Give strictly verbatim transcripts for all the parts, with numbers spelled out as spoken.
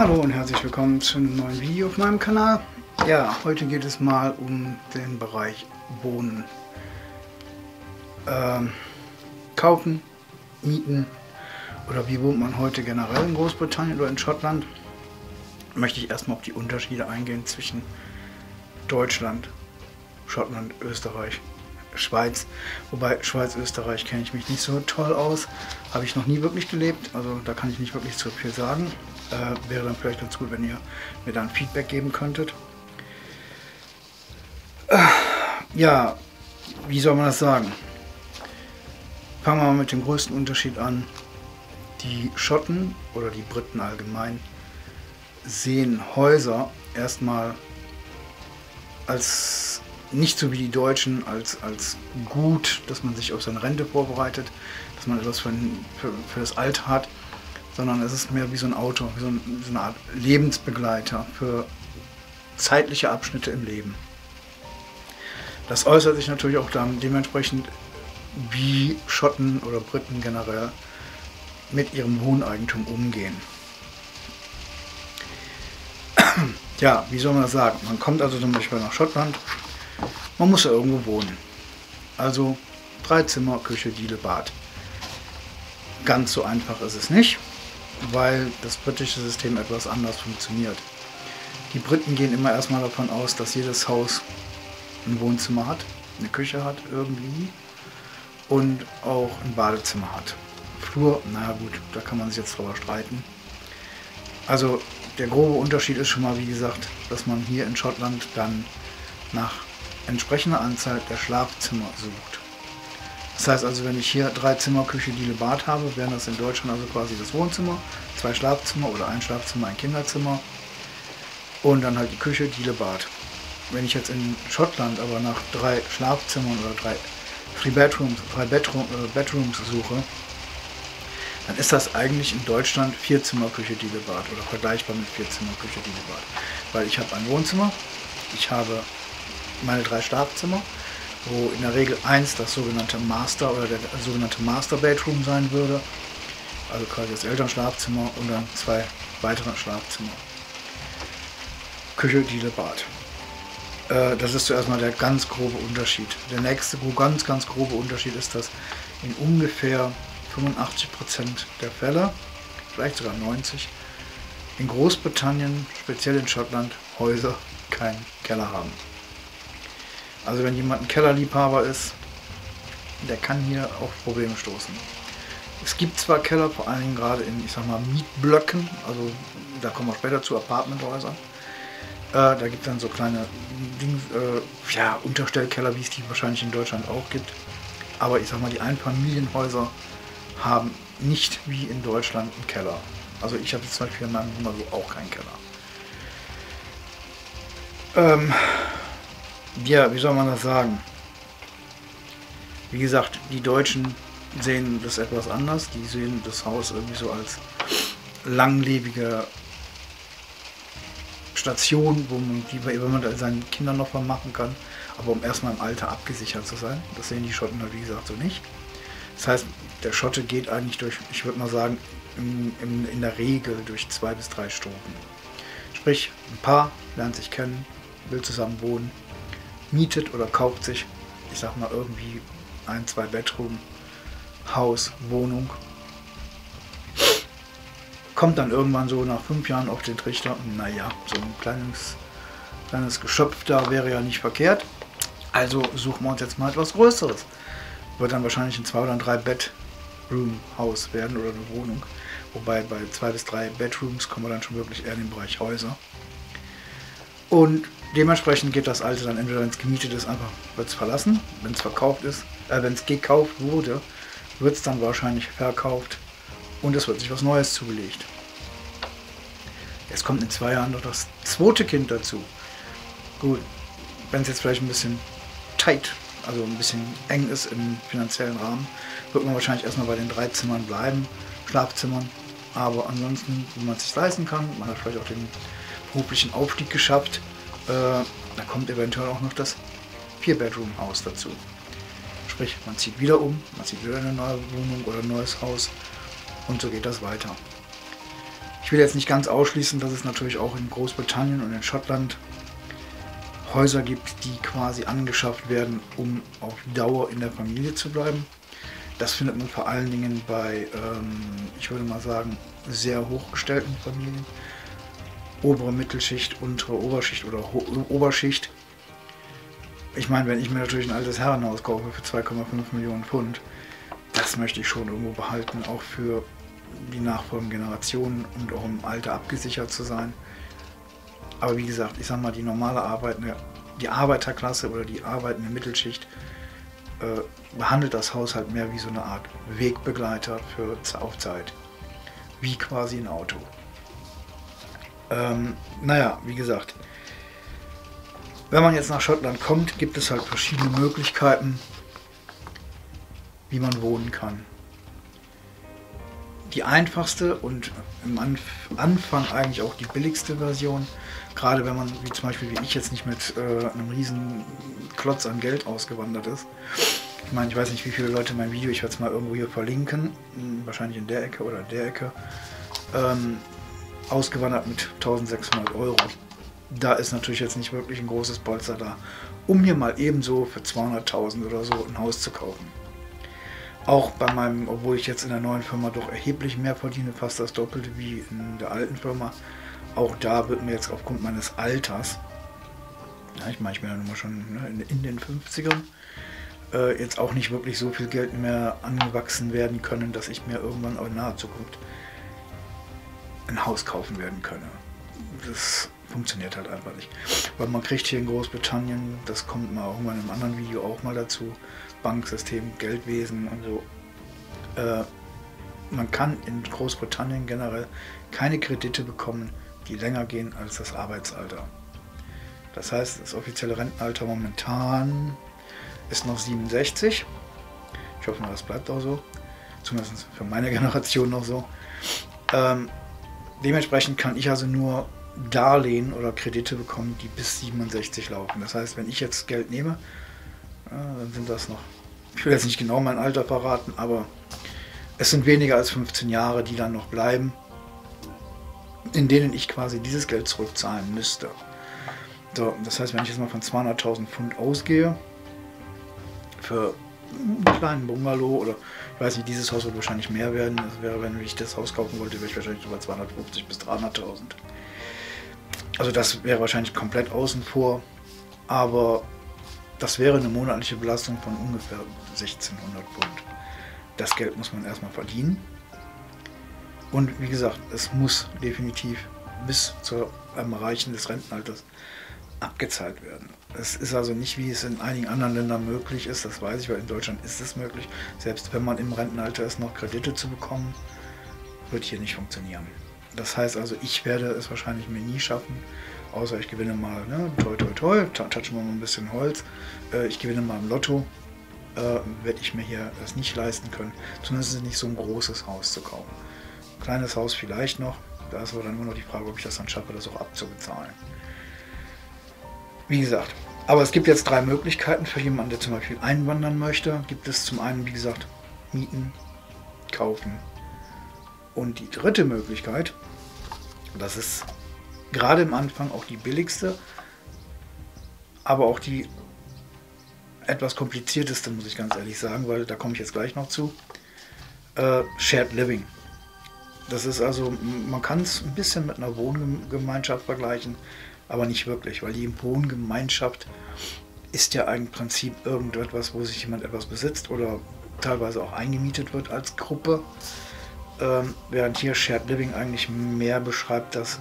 Hallo und herzlich willkommen zu einem neuen Video auf meinem Kanal. Ja, heute geht es mal um den Bereich Wohnen. Ähm, kaufen, mieten oder wie wohnt man heute generell in Großbritannien oder in Schottland? Möchte ich erstmal auf die Unterschiede eingehen zwischen Deutschland, Schottland, Österreich, Schweiz. Wobei Schweiz, Österreich kenne ich mich nicht so toll aus. Habe ich noch nie wirklich gelebt, also da kann ich nicht wirklich so viel sagen. Äh, wäre dann vielleicht ganz gut, wenn ihr mir dann Feedback geben könntet. Äh, ja, wie soll man das sagen? Fangen wir mal mit dem größten Unterschied an. Die Schotten oder die Briten allgemein sehen Häuser erstmal als nicht so wie die Deutschen als, als gut, dass man sich auf seine Rente vorbereitet, dass man etwas für, für, für das Alter hat, sondern es ist mehr wie so ein Auto, wie so, ein, so eine Art Lebensbegleiter für zeitliche Abschnitte im Leben. Das äußert sich natürlich auch dann dementsprechend, wie Schotten oder Briten generell mit ihrem Wohneigentum umgehen. Ja, wie soll man das sagen? Man kommt also zum Beispiel nach Schottland, man muss ja irgendwo wohnen. Also drei Zimmer, Küche, Diele, Bad. Ganz so einfach ist es nicht, weil das britische System etwas anders funktioniert. Die Briten gehen immer erstmal davon aus, dass jedes Haus ein Wohnzimmer hat, eine Küche hat irgendwie und auch ein Badezimmer hat. Flur, naja gut, da kann man sich jetzt drüber streiten. Also der grobe Unterschied ist schon mal, wie gesagt, dass man hier in Schottland dann nach entsprechender Anzahl der Schlafzimmer sucht. Das heißt also, wenn ich hier drei Zimmer, Küche, Diele, Bad habe, wären das in Deutschland also quasi das Wohnzimmer, zwei Schlafzimmer oder ein Schlafzimmer, ein Kinderzimmer und dann halt die Küche, Diele, Bad. Wenn ich jetzt in Schottland aber nach drei Schlafzimmern oder drei Free Bedrooms, drei Bedroom, äh, Bedrooms suche, dann ist das eigentlich in Deutschland vier Zimmer, Küche, Diele, Bad oder vergleichbar mit vier Zimmer, Küche, Diele, Bad. Weil ich habe ein Wohnzimmer, ich habe meine drei Schlafzimmer, wo in der Regel eins das sogenannte Master oder der sogenannte Master Bedroom sein würde, also quasi das Elternschlafzimmer und dann zwei weitere Schlafzimmer. Küche, Diele, Bad. Äh, das ist zuerst mal der ganz grobe Unterschied. Der nächste ganz, ganz grobe Unterschied ist, dass in ungefähr fünfundachtzig Prozent der Fälle, vielleicht sogar neunzig Prozent, in Großbritannien, speziell in Schottland, Häuser keinen Keller haben. Also wenn jemand ein Kellerliebhaber ist, der kann hier auf Probleme stoßen. Es gibt zwar Keller, vor allen Dingen gerade in, ich sag mal, Mietblöcken, also da kommen wir später zu, Apartmenthäusern. Äh, da gibt es dann so kleine Ding, äh, ja, Unterstellkeller, wie es die wahrscheinlich in Deutschland auch gibt. Aber ich sag mal, die Einfamilienhäuser haben nicht wie in Deutschland einen Keller. Also ich habe jetzt zum Beispiel in meinem Zimmer so auch keinen Keller. Ähm... Ja, wie soll man das sagen? Wie gesagt, die Deutschen sehen das etwas anders. Die sehen das Haus irgendwie so als langlebige Station, wo man, die man mit seinen Kindern noch mal machen kann, aber um erstmal im Alter abgesichert zu sein. Das sehen die Schotten halt, wie gesagt, so nicht. Das heißt, der Schotte geht eigentlich durch, ich würde mal sagen, in, in, in der Regel durch zwei bis drei Stufen. Sprich, ein Paar lernt sich kennen, will zusammen wohnen, mietet oder kauft sich, ich sag mal, irgendwie ein, zwei Bedroom, Haus, Wohnung. Kommt dann irgendwann so nach fünf Jahren auf den Trichter, naja, so ein kleines, kleines Geschöpf da wäre ja nicht verkehrt. Also suchen wir uns jetzt mal etwas Größeres. Wird dann wahrscheinlich ein zwei oder drei Bedroom Haus werden oder eine Wohnung. Wobei bei zwei bis drei Bedrooms kommen wir dann schon wirklich eher in den Bereich Häuser. Und dementsprechend geht das Alte dann entweder, wenn es gemietet ist, einfach wird es verlassen. Wenn es verkauft ist, äh, wenn es gekauft wurde, wird es dann wahrscheinlich verkauft und es wird sich was Neues zugelegt. Jetzt kommt in zwei Jahren noch das zweite Kind dazu. Gut, wenn es jetzt vielleicht ein bisschen tight, also ein bisschen eng ist im finanziellen Rahmen, wird man wahrscheinlich erstmal bei den drei Zimmern bleiben, Schlafzimmern. Aber ansonsten, wo man es sich leisten kann, man hat vielleicht auch den beruflichen Aufstieg geschafft, da kommt eventuell auch noch das Vier-Bedroom-Haus dazu. Sprich, man zieht wieder um, man zieht wieder eine neue Wohnung oder ein neues Haus und so geht das weiter. Ich will jetzt nicht ganz ausschließen, dass es natürlich auch in Großbritannien und in Schottland Häuser gibt, die quasi angeschafft werden, um auf Dauer in der Familie zu bleiben. Das findet man vor allen Dingen bei, ähm, ich würde mal sagen, sehr hochgestellten Familien. Obere Mittelschicht, untere Oberschicht oder Ho Oberschicht. Ich meine, wenn ich mir natürlich ein altes Herrenhaus kaufe für zwei Komma fünf Millionen Pfund, das möchte ich schon irgendwo behalten, auch für die nachfolgenden Generationen und auch im Alter abgesichert zu sein. Aber wie gesagt, ich sag mal, die normale Arbeit, die Arbeiterklasse oder die arbeitende Mittelschicht äh, behandelt das Haus halt mehr wie so eine Art Wegbegleiter für auf Zeit. Wie quasi ein Auto. Ähm, naja, wie gesagt, wenn man jetzt nach Schottland kommt, gibt es halt verschiedene Möglichkeiten, wie man wohnen kann. Die einfachste und im Anf Anfang eigentlich auch die billigste Version, gerade wenn man, wie zum Beispiel wie ich jetzt, nicht mit äh, einem riesen Klotz an Geld ausgewandert ist. Ich meine, ich weiß nicht, wie viele Leute mein Video, ich werde es mal irgendwo hier verlinken, wahrscheinlich in der Ecke oder in der Ecke, ähm, ausgewandert mit tausendsechshundert Euro. Da ist natürlich jetzt nicht wirklich ein großes Polster da, um hier mal ebenso für zweihunderttausend oder so ein Haus zu kaufen. Auch bei meinem, obwohl ich jetzt in der neuen Firma doch erheblich mehr verdiene, fast das Doppelte wie in der alten Firma, auch da wird mir jetzt aufgrund meines Alters, ja, ich meine, ich bin ja nun mal schon ne, in den fünfzigern, äh, jetzt auch nicht wirklich so viel Geld mehr angewachsen werden können, dass ich mir irgendwann auch in naher Zukunft ein Haus kaufen werden könne. Das funktioniert halt einfach nicht. Weil man kriegt hier in Großbritannien, das kommt mal irgendwann in einem anderen Video auch mal dazu, Banksystem, Geldwesen und so. Äh, man kann in Großbritannien generell keine Kredite bekommen, die länger gehen als das Arbeitsalter. Das heißt, das offizielle Rentenalter momentan ist noch siebenundsechzig. Ich hoffe mal, das bleibt auch so. Zumindest für meine Generation noch so. Ähm, dementsprechend kann ich also nur Darlehen oder Kredite bekommen, die bis siebenundsechzig laufen. Das heißt, wenn ich jetzt Geld nehme, dann sind das noch, ich will jetzt nicht genau mein Alter verraten, aber es sind weniger als fünfzehn Jahre, die dann noch bleiben, in denen ich quasi dieses Geld zurückzahlen müsste. So, das heißt, wenn ich jetzt mal von zweihunderttausend Pfund ausgehe, für einen kleinen Bungalow oder, ich weiß nicht, dieses Haus wird wahrscheinlich mehr werden, das wäre, wenn ich das Haus kaufen wollte, wäre ich wahrscheinlich über zweihundertfünfzig bis dreihunderttausend. Also das wäre wahrscheinlich komplett außen vor, aber das wäre eine monatliche Belastung von ungefähr sechzehnhundert Pfund. Das Geld muss man erstmal verdienen. Und wie gesagt, es muss definitiv bis zum Erreichen des Rentenalters abgezahlt werden. Es ist also nicht, wie es in einigen anderen Ländern möglich ist, das weiß ich, weil in Deutschland ist es möglich. Selbst wenn man im Rentenalter ist, noch Kredite zu bekommen, wird hier nicht funktionieren. Das heißt also, ich werde es wahrscheinlich mir nie schaffen, außer ich gewinne mal, ne, toi toi toi, touchen wir mal ein bisschen Holz, äh, ich gewinne mal im Lotto, äh, werde ich mir hier das nicht leisten können, zumindest nicht so ein großes Haus zu kaufen. Ein kleines Haus vielleicht noch, da ist aber dann nur noch die Frage, ob ich das dann schaffe, das auch abzubezahlen. Wie gesagt, aber es gibt jetzt drei Möglichkeiten für jemanden, der zum Beispiel einwandern möchte. Gibt es zum einen, wie gesagt, mieten, kaufen. Und die dritte Möglichkeit, das ist gerade im Anfang auch die billigste, aber auch die etwas komplizierteste, muss ich ganz ehrlich sagen, weil da komme ich jetzt gleich noch zu, äh, Shared Living. Das ist also, man kann es ein bisschen mit einer Wohngemeinschaft vergleichen, aber nicht wirklich, weil die Wohngemeinschaft ist ja im Prinzip irgendetwas, wo sich jemand etwas besitzt oder teilweise auch eingemietet wird als Gruppe. Ähm, während hier Shared Living eigentlich mehr beschreibt, dass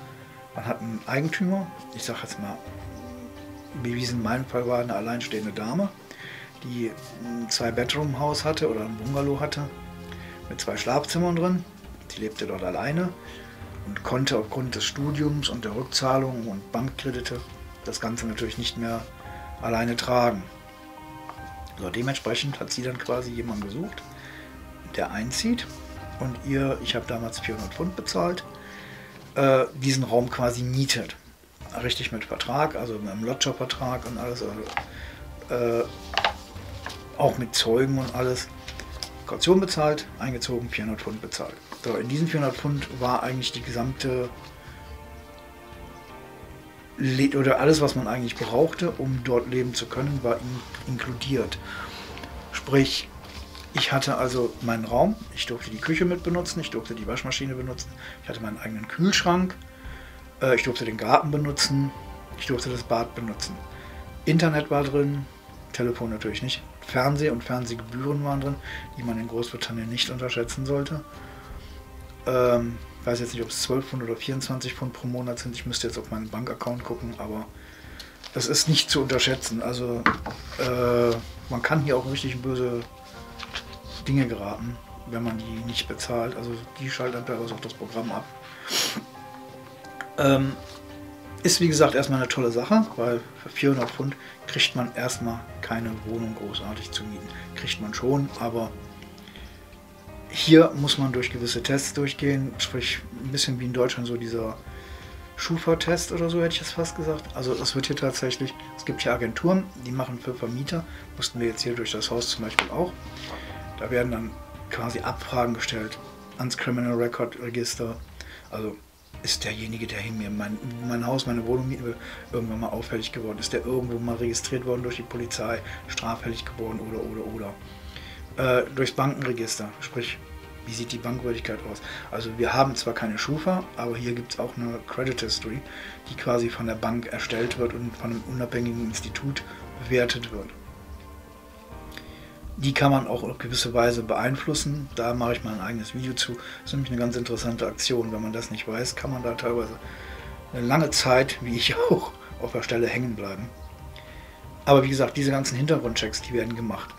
man hat einen Eigentümer, ich sage jetzt mal, wie es in meinem Fall war, eine alleinstehende Dame, die ein Zwei-Bedroom-Haus hatte oder ein Bungalow hatte, mit zwei Schlafzimmern drin. Die lebte dort alleine und konnte aufgrund des Studiums und der Rückzahlungen und Bankkredite das Ganze natürlich nicht mehr alleine tragen. So, dementsprechend hat sie dann quasi jemanden gesucht, der einzieht. Und ihr, ich habe damals vierhundert Pfund bezahlt, äh, diesen Raum quasi mietet. Richtig mit Vertrag, also mit einem Lodger-Vertrag und alles, also, äh, auch mit Zeugen und alles. Kaution bezahlt, eingezogen, vierhundert Pfund bezahlt. So, in diesen vierhundert Pfund war eigentlich die gesamte Le- oder alles, was man eigentlich brauchte, um dort leben zu können, war in inkludiert. Sprich, ich hatte also meinen Raum, ich durfte die Küche mit benutzen, ich durfte die Waschmaschine benutzen, ich hatte meinen eigenen Kühlschrank, äh, ich durfte den Garten benutzen, ich durfte das Bad benutzen. Internet war drin, Telefon natürlich nicht, Fernseh und Fernsehgebühren waren drin, die man in Großbritannien nicht unterschätzen sollte. Ähm, ich weiß jetzt nicht, ob es zwölf Pfund oder vierundzwanzig Pfund pro Monat sind, ich müsste jetzt auf meinen Bankaccount gucken, aber das ist nicht zu unterschätzen. Also äh, man kann hier auch richtig böse Dinge geraten, wenn man die nicht bezahlt. Also die schalten teilweise auch das Programm ab. Ähm, ist wie gesagt erstmal eine tolle Sache, weil für vierhundert Pfund kriegt man erstmal keine Wohnung großartig zu mieten. Kriegt man schon, aber hier muss man durch gewisse Tests durchgehen, sprich ein bisschen wie in Deutschland so dieser Schufa-Test oder so, hätte ich das fast gesagt. Also es wird hier tatsächlich, es gibt hier Agenturen, die machen für Vermieter, mussten wir jetzt hier durch das Haus zum Beispiel auch. Da werden dann quasi Abfragen gestellt ans Criminal Record Register. Also ist derjenige, der hin mir mein, mein Haus, meine Wohnung mieten will, irgendwann mal auffällig geworden? Ist der irgendwo mal registriert worden durch die Polizei, straffällig geworden oder, oder, oder? Durchs Bankenregister, sprich, wie sieht die Bankwürdigkeit aus? Also wir haben zwar keine Schufa, aber hier gibt es auch eine Credit History, die quasi von der Bank erstellt wird und von einem unabhängigen Institut bewertet wird. Die kann man auch auf gewisse Weise beeinflussen, da mache ich mal ein eigenes Video zu. Das ist nämlich eine ganz interessante Aktion, wenn man das nicht weiß, kann man da teilweise eine lange Zeit, wie ich auch, auf der Stelle hängen bleiben. Aber wie gesagt, diese ganzen Hintergrundchecks, die werden gemacht.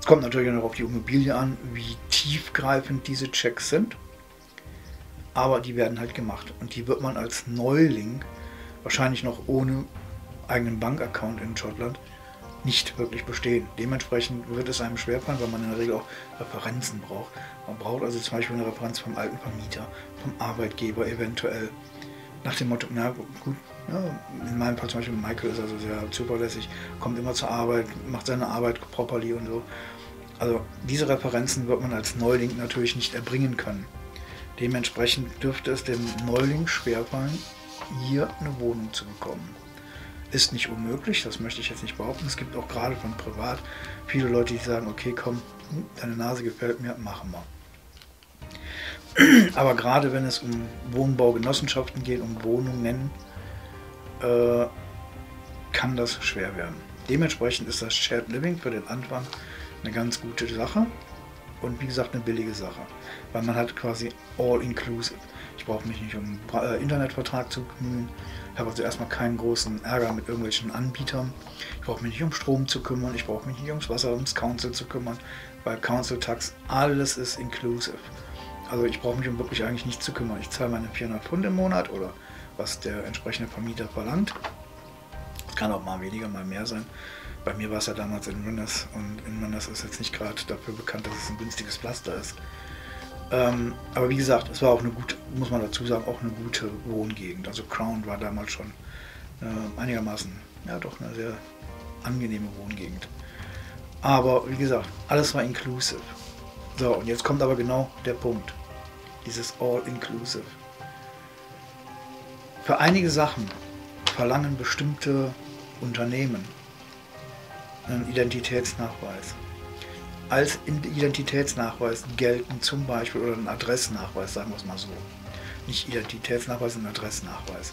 Es kommt natürlich noch auf die Immobilie an, wie tiefgreifend diese Checks sind, aber die werden halt gemacht und die wird man als Neuling wahrscheinlich noch ohne eigenen Bankaccount in Schottland nicht wirklich bestehen. Dementsprechend wird es einem schwerfallen, weil man in der Regel auch Referenzen braucht. Man braucht also zum Beispiel eine Referenz vom alten Vermieter, vom Arbeitgeber eventuell. Nach dem Motto, na gut, ja, in meinem Fall zum Beispiel Michael ist also sehr zuverlässig, kommt immer zur Arbeit, macht seine Arbeit properly und so. Also diese Referenzen wird man als Neuling natürlich nicht erbringen können. Dementsprechend dürfte es dem Neuling schwerfallen, hier eine Wohnung zu bekommen. Ist nicht unmöglich, das möchte ich jetzt nicht behaupten. Es gibt auch gerade von privat viele Leute, die sagen, okay komm, deine Nase gefällt mir, machen wir. Aber gerade wenn es um Wohnbaugenossenschaften geht, um Wohnungen, äh, kann das schwer werden. Dementsprechend ist das Shared Living für den Anfang eine ganz gute Sache und wie gesagt eine billige Sache, weil man hat quasi all-inclusive. Ich brauche mich nicht um einen Internetvertrag zu kümmern, ich habe also erstmal keinen großen Ärger mit irgendwelchen Anbietern, ich brauche mich nicht um Strom zu kümmern, ich brauche mich nicht ums Wasser, ums Council zu kümmern, weil Council Tax, alles ist inclusive. Also ich brauche mich um wirklich eigentlich nichts zu kümmern. Ich zahle meine vierhundert Pfund im Monat oder was der entsprechende Vermieter verlangt. Es kann auch mal weniger, mal mehr sein. Bei mir war es ja damals in Inverness und Inverness ist jetzt nicht gerade dafür bekannt, dass es ein günstiges Pflaster ist. Ähm, aber wie gesagt, es war auch eine gute, muss man dazu sagen, auch eine gute Wohngegend. Also Crown war damals schon äh, einigermaßen, ja doch eine sehr angenehme Wohngegend. Aber wie gesagt, alles war inclusive. So, und jetzt kommt aber genau der Punkt, dieses All-Inclusive. Für einige Sachen verlangen bestimmte Unternehmen einen Identitätsnachweis. Als Identitätsnachweis gelten zum Beispiel, oder einen Adressnachweis, sagen wir es mal so. Nicht Identitätsnachweis, sondern Adressnachweis.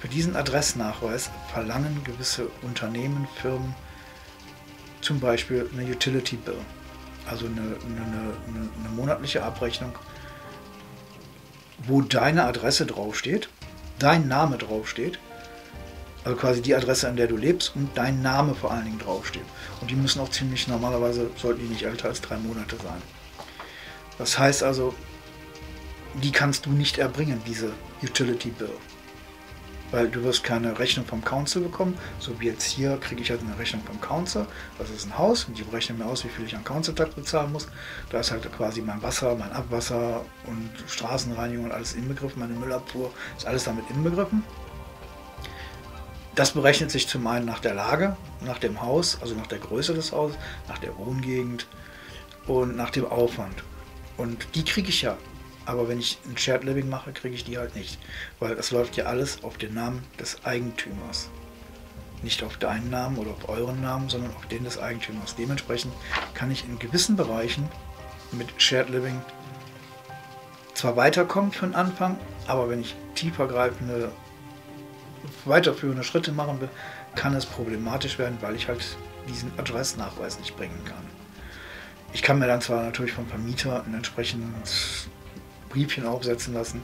Für diesen Adressnachweis verlangen gewisse Unternehmen, Firmen, zum Beispiel eine Utility Bill. Also eine, eine, eine, eine monatliche Abrechnung, wo deine Adresse draufsteht, dein Name draufsteht, also quasi die Adresse, an der du lebst und dein Name vor allen Dingen draufsteht. Und die müssen auch ziemlich, normalerweise sollten die nicht älter als drei Monate sein. Das heißt also, die kannst du nicht erbringen, diese Utility Bill. Weil du wirst keine Rechnung vom Council bekommen, so wie jetzt hier kriege ich halt eine Rechnung vom Council, das ist ein Haus und die berechnen mir aus, wie viel ich an Council-Tax bezahlen muss. Da ist halt quasi mein Wasser, mein Abwasser und Straßenreinigung und alles inbegriffen, meine Müllabfuhr, ist alles damit inbegriffen. Das berechnet sich zum einen nach der Lage, nach dem Haus, also nach der Größe des Hauses, nach der Wohngegend und nach dem Aufwand. Und die kriege ich ja. Aber wenn ich ein Shared Living mache, kriege ich die halt nicht. Weil das läuft ja alles auf den Namen des Eigentümers. Nicht auf deinen Namen oder auf euren Namen, sondern auf den des Eigentümers. Dementsprechend kann ich in gewissen Bereichen mit Shared Living zwar weiterkommen für den Anfang, aber wenn ich tiefergreifende, weiterführende Schritte machen will, kann es problematisch werden, weil ich halt diesen Adressnachweis nicht bringen kann. Ich kann mir dann zwar natürlich vom Vermieter ein entsprechendes Briefchen aufsetzen lassen,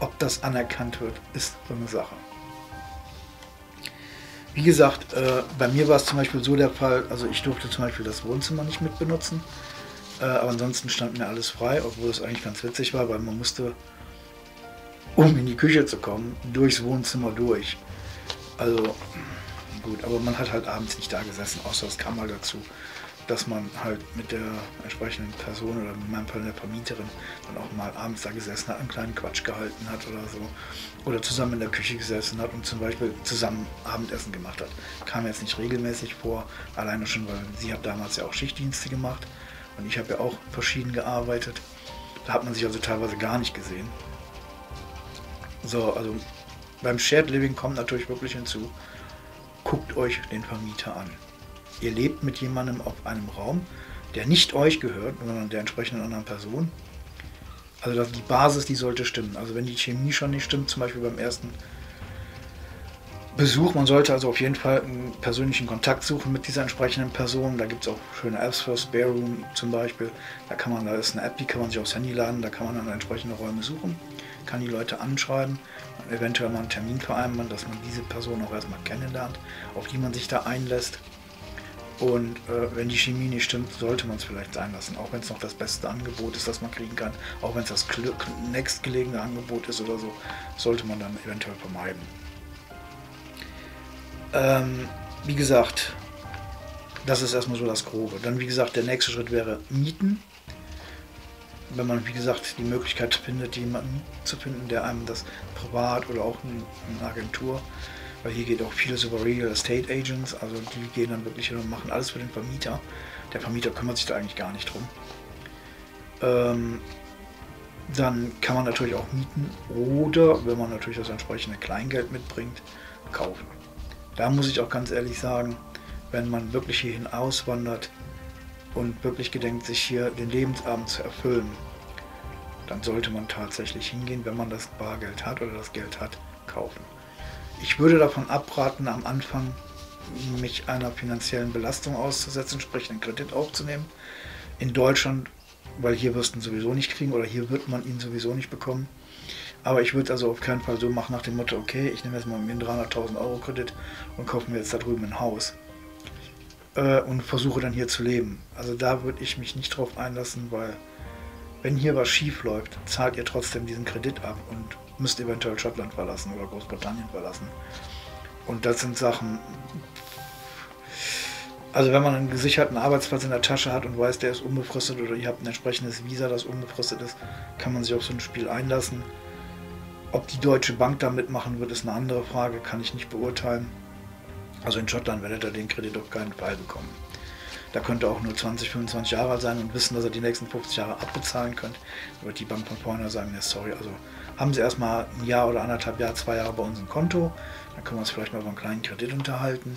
ob das anerkannt wird, ist so eine Sache. Wie gesagt, äh, bei mir war es zum Beispiel so der Fall, also ich durfte zum Beispiel das Wohnzimmer nicht mit benutzen, äh, aber ansonsten stand mir alles frei, obwohl es eigentlich ganz witzig war, weil man musste, um in die Küche zu kommen, durchs Wohnzimmer durch. Also gut, aber man hat halt abends nicht da gesessen, außer es kam mal dazu, dass man halt mit der entsprechenden Person oder mit meinem Fall der Vermieterin dann auch mal abends da gesessen hat, einen kleinen Quatsch gehalten hat oder so. Oder zusammen in der Küche gesessen hat und zum Beispiel zusammen Abendessen gemacht hat. Kam jetzt nicht regelmäßig vor, alleine schon, weil sie hat damals ja auch Schichtdienste gemacht und ich habe ja auch verschieden gearbeitet. Da hat man sich also teilweise gar nicht gesehen. So, also beim Shared Living kommt natürlich wirklich hinzu, guckt euch den Vermieter an. Ihr lebt mit jemandem auf einem Raum, der nicht euch gehört, sondern der entsprechenden anderen Person. Also das, die Basis, die sollte stimmen. Also wenn die Chemie schon nicht stimmt, zum Beispiel beim ersten Besuch, man sollte also auf jeden Fall einen persönlichen Kontakt suchen mit dieser entsprechenden Person. Da gibt es auch schöne Apps für Spare Room zum Beispiel. Da kann man, da ist eine App, die kann man sich aufs Handy laden, da kann man dann entsprechende Räume suchen, kann die Leute anschreiben und eventuell mal einen Termin vereinbaren, dass man diese Person auch erstmal kennenlernt, auf die man sich da einlässt. Und äh, wenn die Chemie nicht stimmt, sollte man es vielleicht sein lassen. Auch wenn es noch das beste Angebot ist, das man kriegen kann. Auch wenn es das nächstgelegene Angebot ist oder so, sollte man dann eventuell vermeiden. Ähm, wie gesagt, das ist erstmal so das Grobe. Dann, wie gesagt, der nächste Schritt wäre Mieten. Wenn man, wie gesagt, die Möglichkeit findet, jemanden zu finden, der einem das privat oder auch eine Agentur, weil hier geht auch vieles über Real Estate Agents, also die gehen dann wirklich hin und machen alles für den Vermieter. Der Vermieter kümmert sich da eigentlich gar nicht drum. Ähm, dann kann man natürlich auch mieten oder, wenn man natürlich das entsprechende Kleingeld mitbringt, kaufen. Da muss ich auch ganz ehrlich sagen, wenn man wirklich hierhin auswandert und wirklich gedenkt, sich hier den Lebensabend zu erfüllen, dann sollte man tatsächlich hingehen, wenn man das Bargeld hat oder das Geld hat, kaufen. Ich würde davon abraten, am Anfang mich einer finanziellen Belastung auszusetzen, sprich einen Kredit aufzunehmen. In Deutschland, weil hier wirst du ihn sowieso nicht kriegen oder hier wird man ihn sowieso nicht bekommen. Aber ich würde es also auf keinen Fall so machen nach dem Motto, okay, ich nehme jetzt mal einen dreihunderttausend Euro Kredit und kaufe mir jetzt da drüben ein Haus äh, und versuche dann hier zu leben. Also da würde ich mich nicht drauf einlassen, weil wenn hier was schief läuft, zahlt ihr trotzdem diesen Kredit ab und müsst eventuell Schottland verlassen oder Großbritannien verlassen. Und das sind Sachen, also wenn man einen gesicherten Arbeitsplatz in der Tasche hat und weiß, der ist unbefristet oder ihr habt ein entsprechendes Visa, das unbefristet ist, kann man sich auf so ein Spiel einlassen. Ob die Deutsche Bank da mitmachen wird, ist eine andere Frage, kann ich nicht beurteilen. Also in Schottland werdet ihr den Kredit auf keinen Fall bekommen. Da könnt ihr auch nur zwanzig, fünfundzwanzig Jahre alt sein und wissen, dass ihr die nächsten fünfzig Jahre abbezahlen könnt. Da wird die Bank von vorne sagen, ja sorry, also haben Sie erstmal ein Jahr oder anderthalb Jahre, zwei Jahre bei uns im Konto, dann können wir uns vielleicht mal über einen kleinen Kredit unterhalten,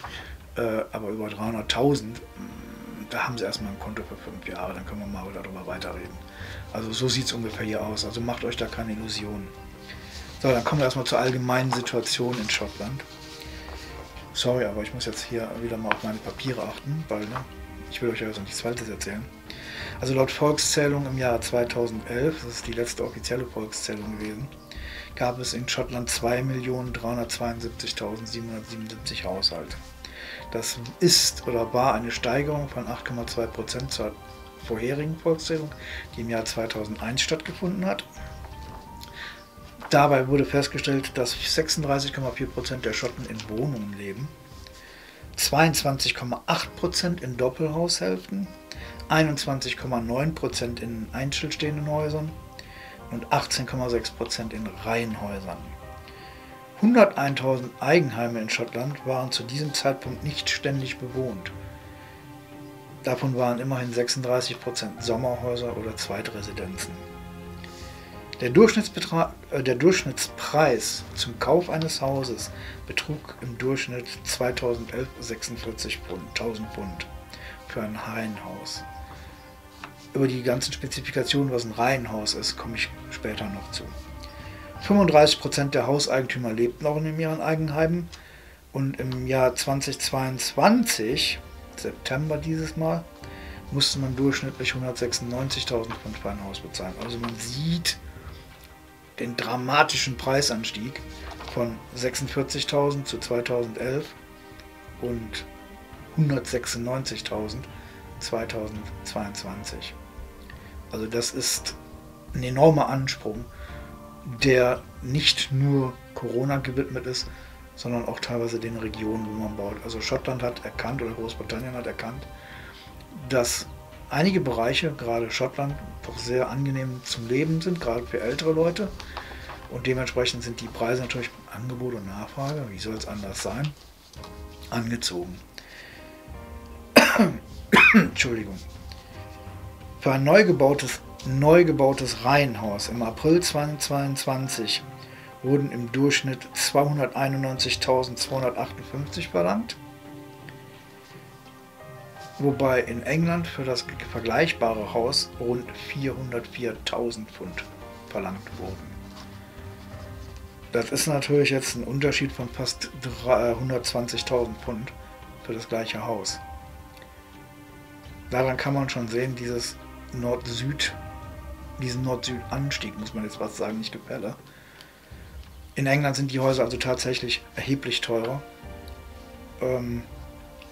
äh, aber über dreihunderttausend, da haben Sie erstmal ein Konto für fünf Jahre, dann können wir mal darüber weiterreden. Also so sieht es ungefähr hier aus, also macht euch da keine Illusionen. So, dann kommen wir erstmal zur allgemeinen Situation in Schottland. Sorry, aber ich muss jetzt hier wieder mal auf meine Papiere achten, weil, ne? Ich will euch ja also nichts Falsches erzählen. Also laut Volkszählung im Jahr zweitausendelf, das ist die letzte offizielle Volkszählung gewesen, gab es in Schottland zwei Millionen dreihundertzweiundsiebzigtausendsiebenhundertsiebenundsiebzig Haushalte. Das ist oder war eine Steigerung von acht Komma zwei Prozent zur vorherigen Volkszählung, die im Jahr zweitausendeins stattgefunden hat. Dabei wurde festgestellt, dass sechsunddreißig Komma vier Prozent der Schotten in Wohnungen leben, zweiundzwanzig Komma acht Prozent in Doppelhaushälften, einundzwanzig Komma neun Prozent in einzelstehenden Häusern und achtzehn Komma sechs Prozent in Reihenhäusern. hunderteintausendzig Eigenheime in Schottland waren zu diesem Zeitpunkt nicht ständig bewohnt. Davon waren immerhin sechsunddreißig Prozent Sommerhäuser oder Zweitresidenzen. Der, der Durchschnittspreis zum Kauf eines Hauses betrug im Durchschnitt zweitausendelf sechsundvierzigtausend Pfund für ein Reihenhaus. Über die ganzen Spezifikationen, was ein Reihenhaus ist, komme ich später noch zu. fünfunddreißig Prozent der Hauseigentümer lebten auch in ihren Eigenheimen, und im Jahr zweitausendzweiundzwanzig, September dieses Mal, musste man durchschnittlich hundertsechsundneunzigtausend Pfund für ein Haus bezahlen. Also man sieht den dramatischen Preisanstieg von sechsundvierzigtausend zu zweitausendelf und hundertsechsundneunzigtausend zweitausendzweiundzwanzig. Also das ist ein enormer Ansprung, der nicht nur Corona gewidmet ist, sondern auch teilweise den Regionen, wo man baut. Also Schottland hat erkannt, oder Großbritannien hat erkannt, dass einige Bereiche, gerade Schottland, doch sehr angenehm zum Leben sind, gerade für ältere Leute. Und dementsprechend sind die Preise natürlich, Angebot und Nachfrage, wie soll es anders sein, angezogen. Entschuldigung. Für ein neu gebautes, neu gebautes Reihenhaus im April zweitausendzweiundzwanzig wurden im Durchschnitt zweihunderteinundneunzigtausendzweihundertachtundfünfzig verlangt, wobei in England für das vergleichbare Haus rund vierhundertviertausend Pfund verlangt wurden. Das ist natürlich jetzt ein Unterschied von fast hundertzwanzigtausend Pfund für das gleiche Haus. Daran kann man schon sehen, dieses Nord-Süd, diesen Nord-Süd-Anstieg, muss man jetzt was sagen, nicht Gefälle. In England sind die Häuser also tatsächlich erheblich teurer, ähm,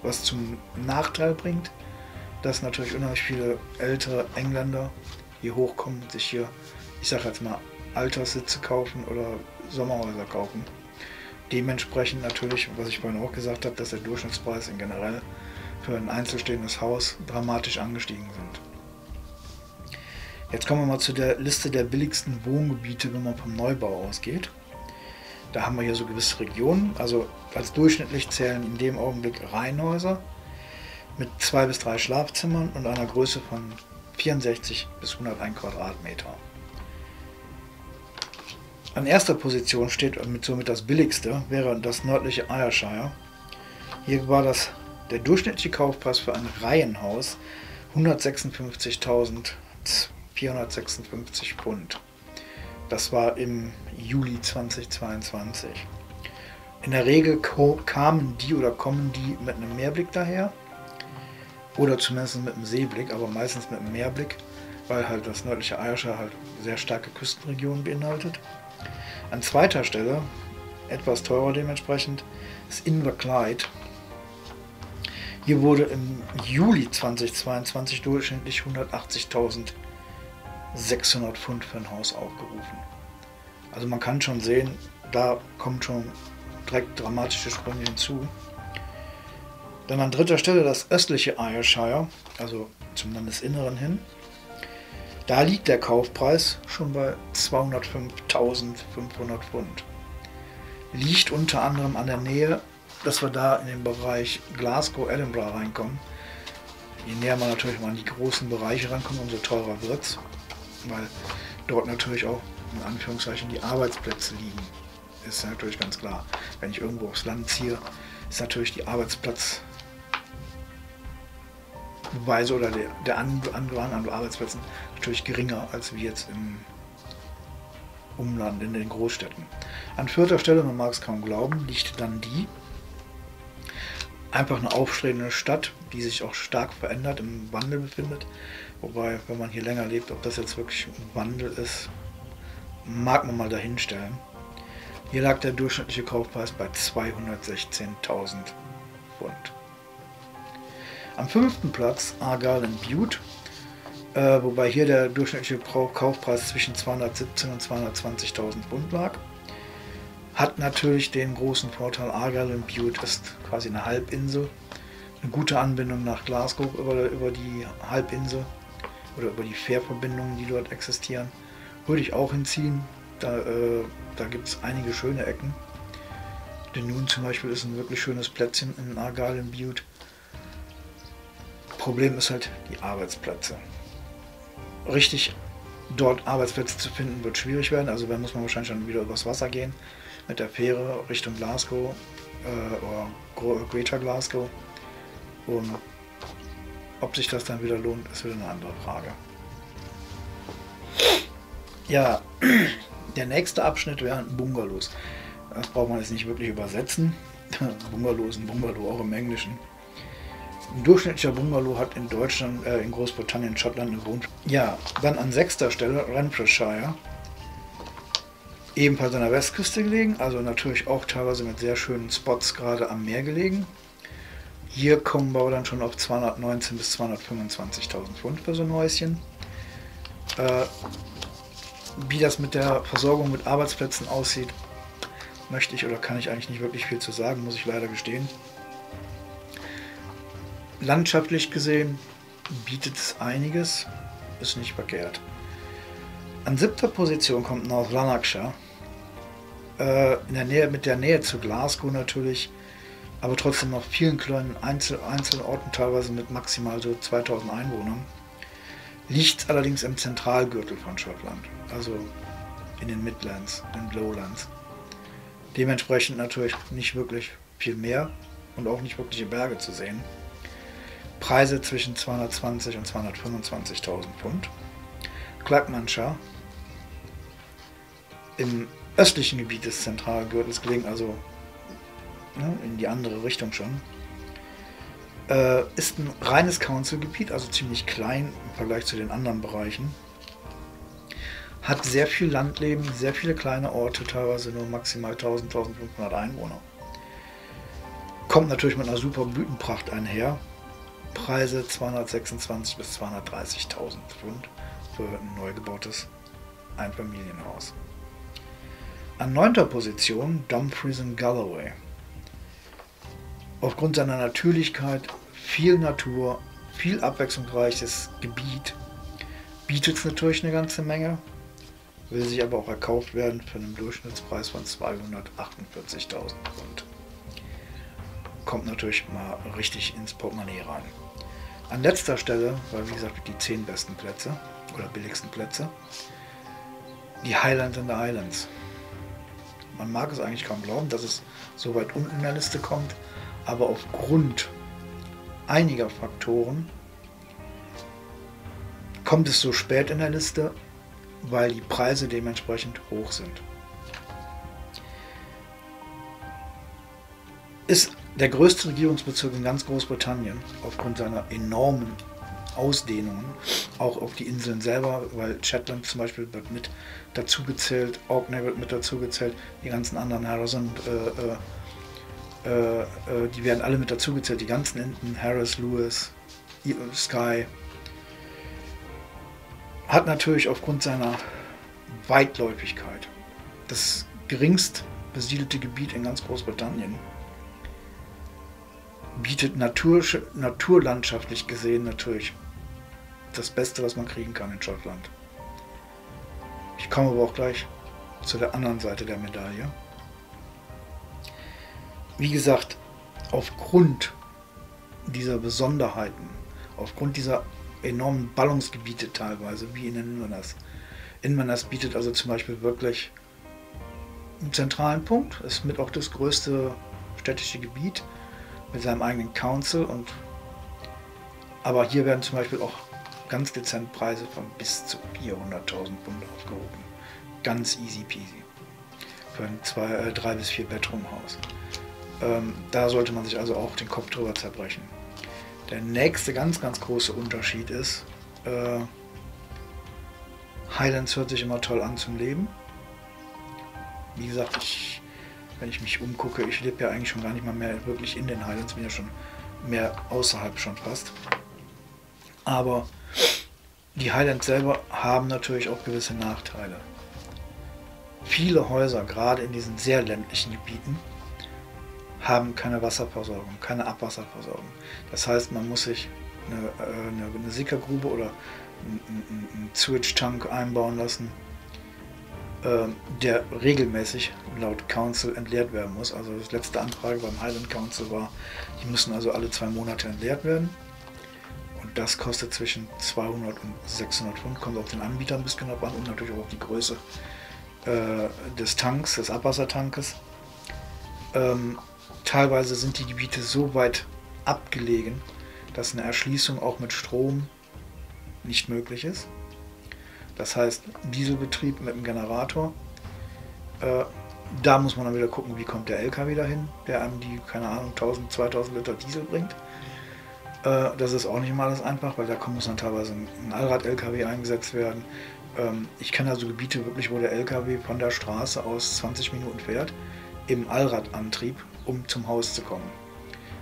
was zum Nachteil bringt, dass natürlich unheimlich viele ältere Engländer hier hochkommen und sich hier, ich sage jetzt mal, Alterssitze kaufen oder Sommerhäuser kaufen. Dementsprechend natürlich, was ich vorhin auch gesagt habe, dass der Durchschnittspreis in generell für ein einzelstehendes Haus dramatisch angestiegen sind. Jetzt kommen wir mal zu der Liste der billigsten Wohngebiete, wenn man vom Neubau ausgeht. Da haben wir hier so gewisse Regionen, also als durchschnittlich zählen in dem Augenblick Reihenhäuser mit zwei bis drei Schlafzimmern und einer Größe von vierundsechzig bis hundertein Quadratmeter. An erster Position steht mit somit das billigste, wäre das nördliche Ayrshire. Hier war das, der durchschnittliche Kaufpreis für ein Reihenhaus hundertsechsundfünfzigtausendvierhundertsechsundfünfzig Pfund. Das war im Juli zweitausendzweiundzwanzig. In der Regel kamen die oder kommen die mit einem Meerblick daher oder zumindest mit einem Seeblick, aber meistens mit einem Meerblick, weil halt das nördliche Ayrshire halt sehr starke Küstenregionen beinhaltet. An zweiter Stelle, etwas teurer dementsprechend, ist Inverclyde. Hier wurde im Juli zweitausendzweiundzwanzig durchschnittlich hundertachtzigtausendsechshundert Pfund für ein Haus aufgerufen. Also man kann schon sehen, da kommen schon direkt dramatische Sprünge hinzu. Dann an dritter Stelle das östliche Ayrshire, also zum Landesinneren hin. Da liegt der Kaufpreis schon bei zweihundertfünftausendfünfhundert Pfund. Liegt unter anderem an der Nähe, dass wir da in den Bereich Glasgow, Edinburgh reinkommen. Je näher man natürlich mal an die großen Bereiche rankommt, umso teurer wird es, weil dort natürlich auch in Anführungszeichen die Arbeitsplätze liegen. Ist natürlich ganz klar. Wenn ich irgendwo aufs Land ziehe, ist natürlich die Arbeitsplatzweise oder der, der Andrang an Arbeitsplätzen natürlich geringer als wie jetzt im Umland, in den Großstädten. An vierter Stelle, man mag es kaum glauben, liegt dann die einfach eine aufstrebende Stadt, die sich auch stark verändert, im Wandel befindet. Wobei, wenn man hier länger lebt, ob das jetzt wirklich ein Wandel ist, mag man mal dahinstellen. Hier lag der durchschnittliche Kaufpreis bei zweihundertsechzehntausend Pfund. Am fünften Platz Argyll and Bute, äh, wobei hier der durchschnittliche Kaufpreis zwischen zweihundertsiebzehntausend und zweihundertzwanzigtausend Pfund lag. Hat natürlich den großen Vorteil, Argyll and Bute ist quasi eine Halbinsel, eine gute Anbindung nach Glasgow über, über die Halbinsel oder über die Fährverbindungen, die dort existieren. Würde ich auch hinziehen, da, äh, da gibt es einige schöne Ecken. Denn nun zum Beispiel ist ein wirklich schönes Plätzchen in Argyll and Bute. Problem ist halt die Arbeitsplätze. Richtig dort Arbeitsplätze zu finden, wird schwierig werden. Also da muss man wahrscheinlich dann wieder übers Wasser gehen mit der Fähre Richtung Glasgow äh, oder Greater Glasgow. Und ob sich das dann wieder lohnt, ist wieder eine andere Frage. Ja, der nächste Abschnitt wären Bungalows. Das braucht man jetzt nicht wirklich übersetzen. Bungalow ist ein Bungalow, auch im Englischen. Ein durchschnittlicher Bungalow hat in Deutschland, äh, in Großbritannien, Schottland eine Wohnung. Ja, dann an sechster Stelle Renfrewshire. Ebenfalls an der Westküste gelegen, also natürlich auch teilweise mit sehr schönen Spots gerade am Meer gelegen. Hier kommen wir dann schon auf zweihundertneunzehntausend bis zweihundertfünfundzwanzigtausend Pfund für so ein Häuschen. Äh, wie das mit der Versorgung mit Arbeitsplätzen aussieht, möchte ich oder kann ich eigentlich nicht wirklich viel zu sagen, muss ich leider gestehen. Landschaftlich gesehen bietet es einiges, ist nicht verkehrt. An siebter Position kommt North Lanarkshire, äh, in der Nähe, mit der Nähe zu Glasgow natürlich, aber trotzdem noch vielen kleinen Einzel Einzelorten, teilweise mit maximal so zweitausend Einwohnern. Liegt allerdings im Zentralgürtel von Schottland, also in den Midlands, in den Lowlands. Dementsprechend natürlich nicht wirklich viel mehr und auch nicht wirkliche Berge zu sehen. Preise zwischen zweihundertzwanzig und zweihundertfünfundzwanzigtausend Pfund. Clackmannshire, im östlichen Gebiet des Zentralgürtels gelegen, also ne, in die andere Richtung schon, äh, ist ein reines Council-Gebiet, also ziemlich klein im Vergleich zu den anderen Bereichen. Hat sehr viel Landleben, sehr viele kleine Orte, teilweise nur maximal tausend, tausendfünfhundert Einwohner. Kommt natürlich mit einer super Blütenpracht einher. Preise zweihundertsechsundzwanzigtausend bis zweihundertdreißigtausend Pfund für ein neu gebautes Einfamilienhaus. An neunter Position Dumfries in Galloway. Aufgrund seiner Natürlichkeit, viel Natur, viel abwechslungsreiches Gebiet, bietet es natürlich eine ganze Menge, will sich aber auch erkauft werden für einen Durchschnittspreis von zweihundertachtundvierzigtausend Pfund. Kommt natürlich mal richtig ins Portemonnaie rein. An letzter Stelle, weil wie gesagt die zehn besten Plätze oder billigsten Plätze, die Highlands and the Islands. Man mag es eigentlich kaum glauben, dass es so weit unten in der Liste kommt, aber aufgrund einiger Faktoren kommt es so spät in der Liste, weil die Preise dementsprechend hoch sind. Ist der größte Regierungsbezirk in ganz Großbritannien, aufgrund seiner enormen Ausdehnungen, auch auf die Inseln selber, weil Shetland zum Beispiel wird mit dazu gezählt, Orkney wird mit dazu gezählt, die ganzen anderen Harris und äh, äh, äh, die werden alle mit dazu gezählt, die ganzen Inseln, Harris, Lewis, Skye, hat natürlich aufgrund seiner Weitläufigkeit das geringst besiedelte Gebiet in ganz Großbritannien, bietet natur, naturlandschaftlich gesehen natürlich das Beste, was man kriegen kann in Schottland. Ich komme aber auch gleich zu der anderen Seite der Medaille. Wie gesagt, aufgrund dieser Besonderheiten, aufgrund dieser enormen Ballungsgebiete teilweise, wie in Inverness. Inverness bietet also zum Beispiel wirklich einen zentralen Punkt, ist mit auch das größte städtische Gebiet, mit seinem eigenen Council, und aber hier werden zum Beispiel auch ganz dezent Preise von bis zu vierhunderttausend Pfund aufgehoben. Ganz easy peasy. Für ein drei bis vier Bedroom-Haus. Ähm, da sollte man sich also auch den Kopf drüber zerbrechen. Der nächste ganz, ganz große Unterschied ist, äh, Highlands hört sich immer toll an zum Leben. Wie gesagt, ich wenn ich mich umgucke, ich lebe ja eigentlich schon gar nicht mal mehr wirklich in den Highlands, bin ja schon mehr außerhalb schon fast. Aber die Highlands selber haben natürlich auch gewisse Nachteile. Viele Häuser, gerade in diesen sehr ländlichen Gebieten, haben keine Wasserversorgung, keine Abwasserversorgung. Das heißt, man muss sich eine, eine, eine Sickergrube oder einen, einen Sewage-Tank einbauen lassen, der regelmäßig laut Council entleert werden muss. Also die letzte Anfrage beim Highland Council war, die müssen also alle zwei Monate entleert werden. das kostet zwischen zweihundert und sechshundert Pfund, kommt auf den Anbieter ein bisschen ab an und natürlich auch auf die Größe äh, des Tanks, des Abwassertankes. Ähm, teilweise sind die Gebiete so weit abgelegen, dass eine Erschließung auch mit Strom nicht möglich ist. Das heißt, Dieselbetrieb mit einem Generator. Äh, da muss man dann wieder gucken, wie kommt der L K W dahin, der einem die, keine Ahnung, tausend, zweitausend Liter Diesel bringt. Äh, das ist auch nicht mal alles einfach, weil da muss dann teilweise ein Allrad-L K W eingesetzt werden. Ähm, ich kenne also Gebiete wirklich, wo der L K W von der Straße aus zwanzig Minuten fährt, im Allradantrieb, um zum Haus zu kommen.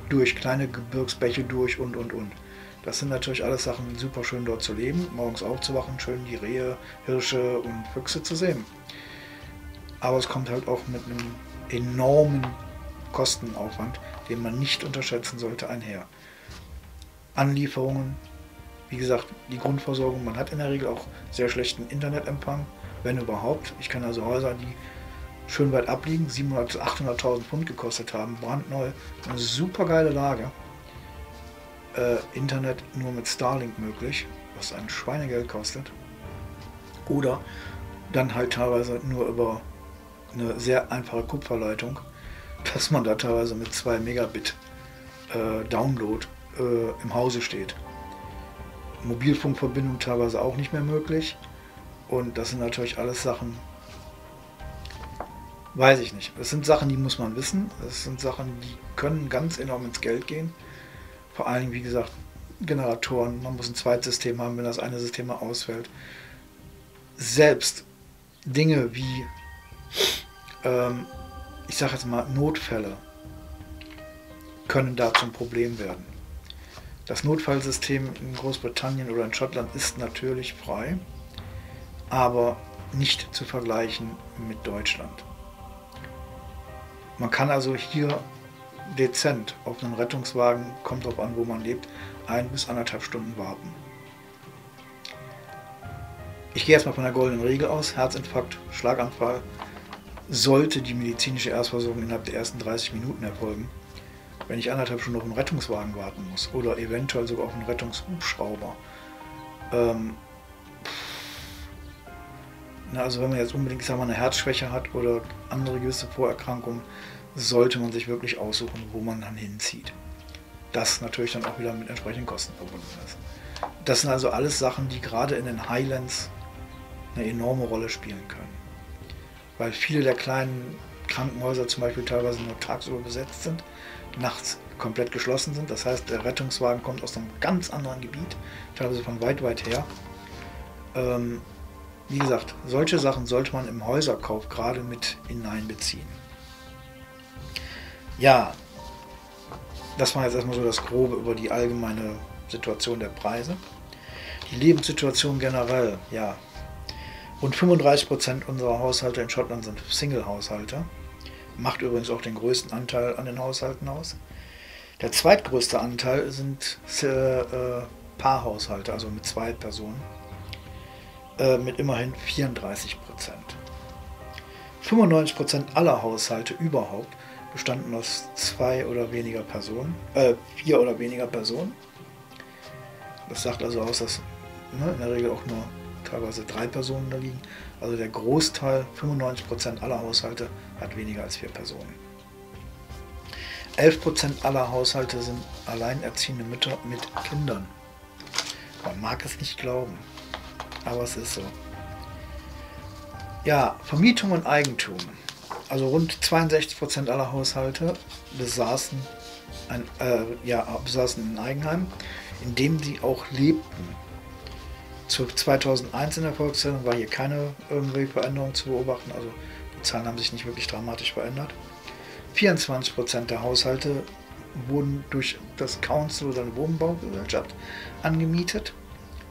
Durch kleine Gebirgsbäche durch und und und. Das sind natürlich alles Sachen, super schön dort zu leben, morgens aufzuwachen, schön die Rehe, Hirsche und Füchse zu sehen. Aber es kommt halt auch mit einem enormen Kostenaufwand, den man nicht unterschätzen sollte, einher. Anlieferungen, wie gesagt, die Grundversorgung, man hat in der Regel auch sehr schlechten Internetempfang, wenn überhaupt. Ich kann also Häuser, die schön weit abliegen, siebenhunderttausend bis achthunderttausend Pfund gekostet haben, brandneu, eine super geile Lage. Äh, Internet nur mit Starlink möglich, was ein Schweinegeld kostet. Oder dann halt teilweise nur über eine sehr einfache Kupferleitung, dass man da teilweise mit zwei Megabit äh, Download äh, im Hause steht. Mobilfunkverbindung teilweise auch nicht mehr möglich. Und das sind natürlich alles Sachen, weiß ich nicht. Das sind Sachen, die muss man wissen. Das sind Sachen, die können ganz enorm ins Geld gehen. Vor allem, wie gesagt, Generatoren. Man muss ein zweites System haben, wenn das eine System ausfällt. Selbst Dinge wie, ähm, ich sage jetzt mal, Notfälle können da zum Problem werden. Das Notfallsystem in Großbritannien oder in Schottland ist natürlich frei, aber nicht zu vergleichen mit Deutschland. Man kann also hier dezent auf einen Rettungswagen, kommt drauf an, wo man lebt, ein bis anderthalb Stunden warten. Ich gehe erstmal von der goldenen Regel aus, Herzinfarkt, Schlaganfall, sollte die medizinische Erstversorgung innerhalb der ersten dreißig Minuten erfolgen. Wenn ich anderthalb Stunden auf einen Rettungswagen warten muss oder eventuell sogar auf einen Rettungshubschrauber. Ähm, na also wenn man jetzt unbedingt, sagen wir, eine Herzschwäche hat oder andere gewisse Vorerkrankungen, sollte man sich wirklich aussuchen, wo man dann hinzieht. Das natürlich dann auch wieder mit entsprechenden Kosten verbunden ist. Das sind also alles Sachen, die gerade in den Highlands eine enorme Rolle spielen können. Weil viele der kleinen Krankenhäuser zum Beispiel teilweise nur tagsüber besetzt sind, nachts komplett geschlossen sind. Das heißt, der Rettungswagen kommt aus einem ganz anderen Gebiet, teilweise von weit, weit her. Ähm, wie gesagt, solche Sachen sollte man im Häuserkauf gerade mit hineinbeziehen. Ja, das war jetzt erstmal so das Grobe über die allgemeine Situation der Preise. Die Lebenssituation generell, ja. Rund fünfunddreißig Prozent unserer Haushalte in Schottland sind Single-Haushalte. Macht übrigens auch den größten Anteil an den Haushalten aus. Der zweitgrößte Anteil sind äh, äh, Paarhaushalte, also mit zwei Personen, äh, mit immerhin vierunddreißig Prozent. fünfundneunzig Prozent aller Haushalte überhaupt bestanden aus zwei oder weniger Personen, äh, vier oder weniger Personen. Das sagt also aus, dass ne, in der Regel auch nur teilweise drei Personen da liegen. Also der Großteil, fünfundneunzig Prozent aller Haushalte, hat weniger als vier Personen. elf Prozent aller Haushalte sind alleinerziehende Mütter mit Kindern. Man mag es nicht glauben, aber es ist so. Ja, Vermietung und Eigentum. Also rund zweiundsechzig Prozent aller Haushalte besaßen ein, äh, ja, besaßen ein Eigenheim, in dem sie auch lebten. Zu zweitausendeins in der Volkszählung war hier keine irgendwie Veränderung zu beobachten, also die Zahlen haben sich nicht wirklich dramatisch verändert. vierundzwanzig Prozent der Haushalte wurden durch das Council oder eine Wohnbaugesellschaft angemietet.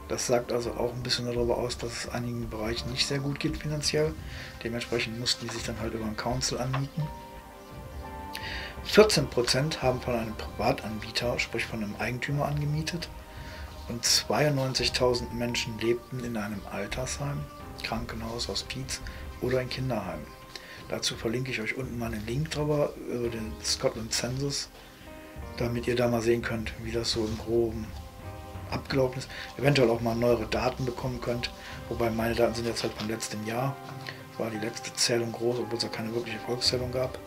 Das sagt also auch ein bisschen darüber aus, dass es einigen Bereichen nicht sehr gut geht finanziell. Dementsprechend mussten die sich dann halt über ein Council anmieten. vierzehn Prozent haben von einem Privatanbieter, sprich von einem Eigentümer, angemietet. Und zweiundneunzigtausend Menschen lebten in einem Altersheim, Krankenhaus, Hospiz oder in Kinderheimen. Dazu verlinke ich euch unten mal einen Link drüber, über den Scotland Census, damit ihr da mal sehen könnt, wie das so im Groben abgelaufen ist, eventuell auch mal neuere Daten bekommen könnt, wobei meine Daten sind jetzt halt vom letzten Jahr, das war die letzte Zählung groß, obwohl es ja keine wirkliche Volkszählung gab.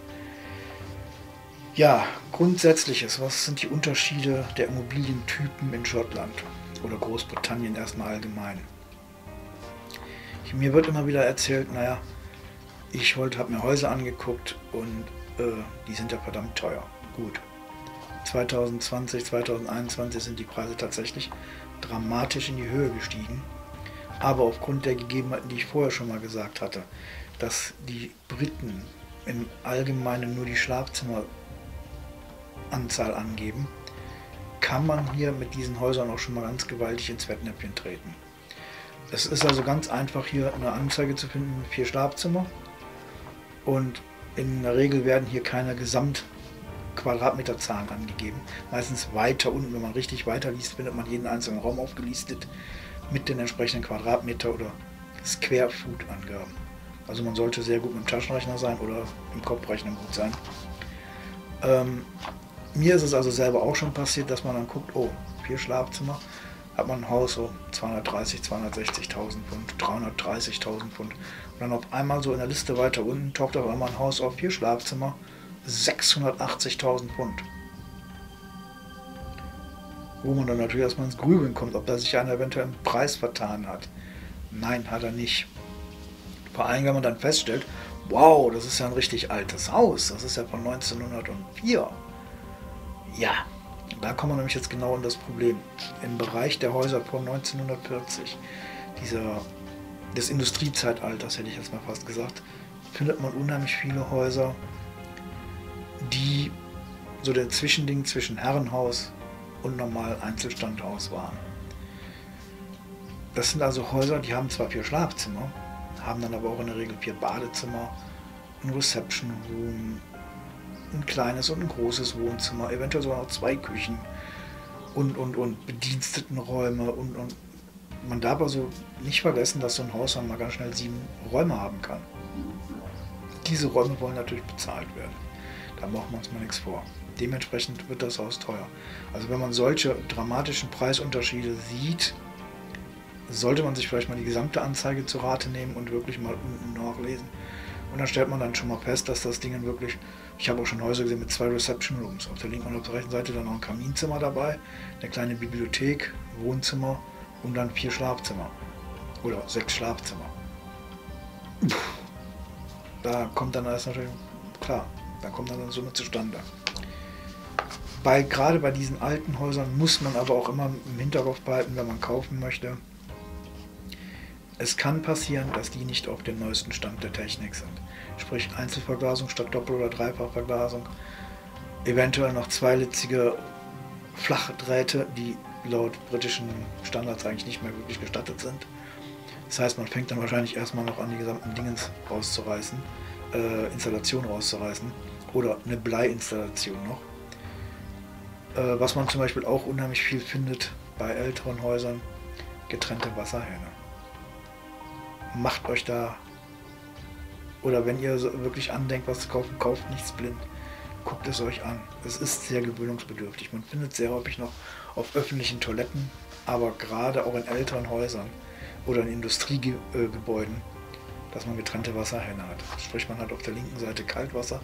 Ja, Grundsätzliches, was sind die Unterschiede der Immobilientypen in Schottland oder Großbritannien erstmal allgemein? Ich, mir wird immer wieder erzählt, naja, ich habe mir Häuser angeguckt und äh, die sind ja verdammt teuer. Gut. zwanzig zwanzig, zwanzig einundzwanzig sind die Preise tatsächlich dramatisch in die Höhe gestiegen. Aber aufgrund der Gegebenheiten, die ich vorher schon mal gesagt hatte, dass die Briten im Allgemeinen nur die Schlafzimmeranzahl angeben, kann man hier mit diesen Häusern auch schon mal ganz gewaltig ins Fettnäpfchen treten. Es ist also ganz einfach, hier eine Anzeige zu finden mit vier Schlafzimmer, und in der Regel werden hier keine Gesamt Quadratmeterzahlen angegeben. Meistens weiter unten, wenn man richtig weiterliest, findet man jeden einzelnen Raum aufgelistet mit den entsprechenden Quadratmeter- oder Square Foot-Angaben. Also man sollte sehr gut mit dem Taschenrechner sein oder im Kopfrechnen gut sein. Ähm, mir ist es also selber auch schon passiert, dass man dann guckt, oh, vier Schlafzimmer, hat man ein Haus so zweihundertdreißigtausend, zweihundertsechzigtausend Pfund, dreihundertdreißigtausend Pfund, und dann auf einmal so in der Liste weiter unten taucht auf einmal ein Haus auf, vier Schlafzimmer, sechshundertachtzigtausend Pfund. Wo man dann natürlich erstmal ins Grübeln kommt, ob da sich einer eventuell einen Preis vertan hat. Nein, hat er nicht. Vor allem, wenn man dann feststellt, wow, das ist ja ein richtig altes Haus, das ist ja von neunzehnhundertvier. Ja, da kommen wir nämlich jetzt genau in das Problem. Im Bereich der Häuser vor neunzehnhundertvierzig, dieser, des Industriezeitalters hätte ich jetzt mal fast gesagt, findet man unheimlich viele Häuser, die so der Zwischending zwischen Herrenhaus und normal Einzelstandhaus waren. Das sind also Häuser, die haben zwar vier Schlafzimmer, haben dann aber auch in der Regel vier Badezimmer, ein Reception Room, ein kleines und ein großes Wohnzimmer, eventuell sogar noch zwei Küchen und, und, und Bedienstetenräume und, und. Man darf also nicht vergessen, dass so ein Haus dann mal ganz schnell sieben Räume haben kann. Diese Räume wollen natürlich bezahlt werden. Da machen wir uns mal nichts vor. Dementsprechend wird das Haus teuer. Also wenn man solche dramatischen Preisunterschiede sieht, sollte man sich vielleicht mal die gesamte Anzeige zu Rate nehmen und wirklich mal unten nachlesen. Und dann stellt man dann schon mal fest, dass das Ding wirklich, ich habe auch schon Häuser gesehen mit zwei Reception Rooms. Auf der linken und auf der rechten Seite dann noch ein Kaminzimmer dabei, eine kleine Bibliothek, Wohnzimmer und dann vier Schlafzimmer. Oder sechs Schlafzimmer. Puh. Da kommt dann alles natürlich klar. Da kommt dann eine Summe zustande. Bei, gerade bei diesen alten Häusern muss man aber auch immer im Hinterkopf behalten, wenn man kaufen möchte. Es kann passieren, dass die nicht auf dem neuesten Stand der Technik sind. Sprich Einzelverglasung statt Doppel- oder Dreifachverglasung. Eventuell noch zweilitzige Flachdrähte, die laut britischen Standards eigentlich nicht mehr wirklich gestattet sind. Das heißt, man fängt dann wahrscheinlich erstmal noch an, die gesamten Dingens rauszureißen. Äh, Installation rauszureißen oder eine Bleiinstallation noch. Äh, was man zum Beispiel auch unheimlich viel findet bei älteren Häusern, getrennte Wasserhähne. Macht euch da, oder wenn ihr wirklich andenkt, was zu kaufen, kauft nichts blind. Guckt es euch an. Es ist sehr gewöhnungsbedürftig. Man findet sehr häufig noch auf öffentlichen Toiletten, aber gerade auch in älteren Häusern oder in Industriegebäuden, dass man getrennte Wasserhähne hat. Sprich, man hat auf der linken Seite Kaltwasser,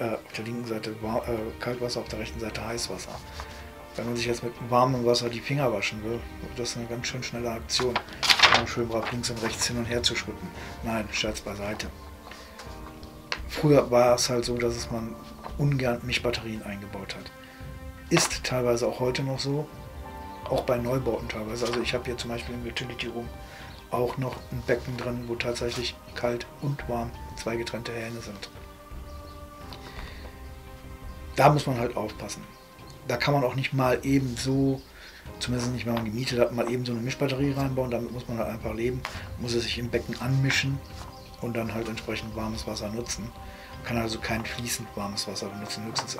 äh, auf der linken Seite war, äh, Kaltwasser, auf der rechten Seite Heißwasser. Wenn man sich jetzt mit warmem Wasser die Finger waschen will, das ist eine ganz schön schnelle Aktion. Immer schön brav links und rechts hin und her zu schwippen. Nein, Scherz beiseite. Früher war es halt so, dass es man ungern Mischbatterien eingebaut hat. Ist teilweise auch heute noch so, auch bei Neubauten teilweise. Also ich habe hier zum Beispiel im Utility Room auch noch ein Becken drin, wo tatsächlich kalt und warm zwei getrennte Hähne sind. Da muss man halt aufpassen. Da kann man auch nicht mal eben so, zumindest nicht, wenn man gemietet hat, mal eben so eine Mischbatterie reinbauen. Damit muss man halt einfach leben, muss es sich im Becken anmischen und dann halt entsprechend warmes Wasser nutzen. Man kann also kein fließend warmes Wasser benutzen, höchstens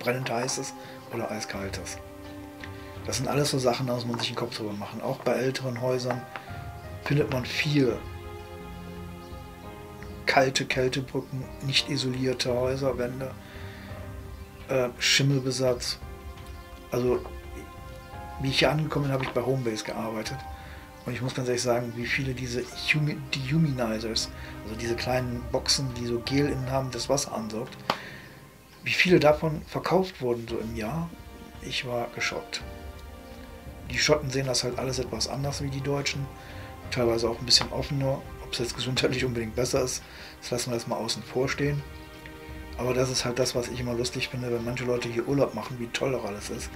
brennend heißes oder eiskaltes. Das sind alles so Sachen, da muss man sich den Kopf drüber machen. Auch bei älteren Häusern findet man viel kalte Kältebrücken, nicht isolierte Häuserwände, äh, Schimmelbesatz. Also Wie ich hier angekommen bin, habe ich bei Homebase gearbeitet. Und ich muss ganz ehrlich sagen, wie viele diese Dehuminizers, also diese kleinen Boxen, die so Gel innen haben, das Wasser ansaugt, wie viele davon verkauft wurden so im Jahr, ich war geschockt. Die Schotten sehen das halt alles etwas anders wie die Deutschen, teilweise auch ein bisschen offener. Ob es jetzt gesundheitlich unbedingt besser ist, das lassen wir jetzt mal außen vor stehen. Aber das ist halt das, was ich immer lustig finde, wenn manche Leute hier Urlaub machen, wie toll doch alles ist,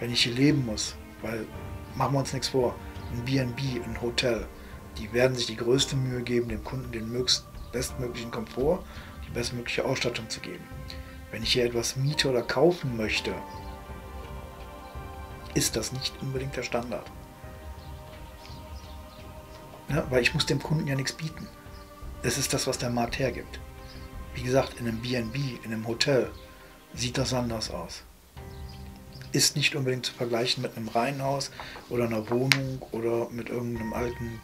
wenn ich hier leben muss, weil, machen wir uns nichts vor, ein B and B, ein Hotel, die werden sich die größte Mühe geben, dem Kunden den möglichst bestmöglichen Komfort, die bestmögliche Ausstattung zu geben. Wenn ich hier etwas miete oder kaufen möchte, ist das nicht unbedingt der Standard. Ja, weil ich muss dem Kunden ja nichts bieten. Es ist das, was der Markt hergibt. Wie gesagt, in einem B and B, in einem Hotel sieht das anders aus. Ist nicht unbedingt zu vergleichen mit einem Reihenhaus oder einer Wohnung oder mit irgendeinem alten,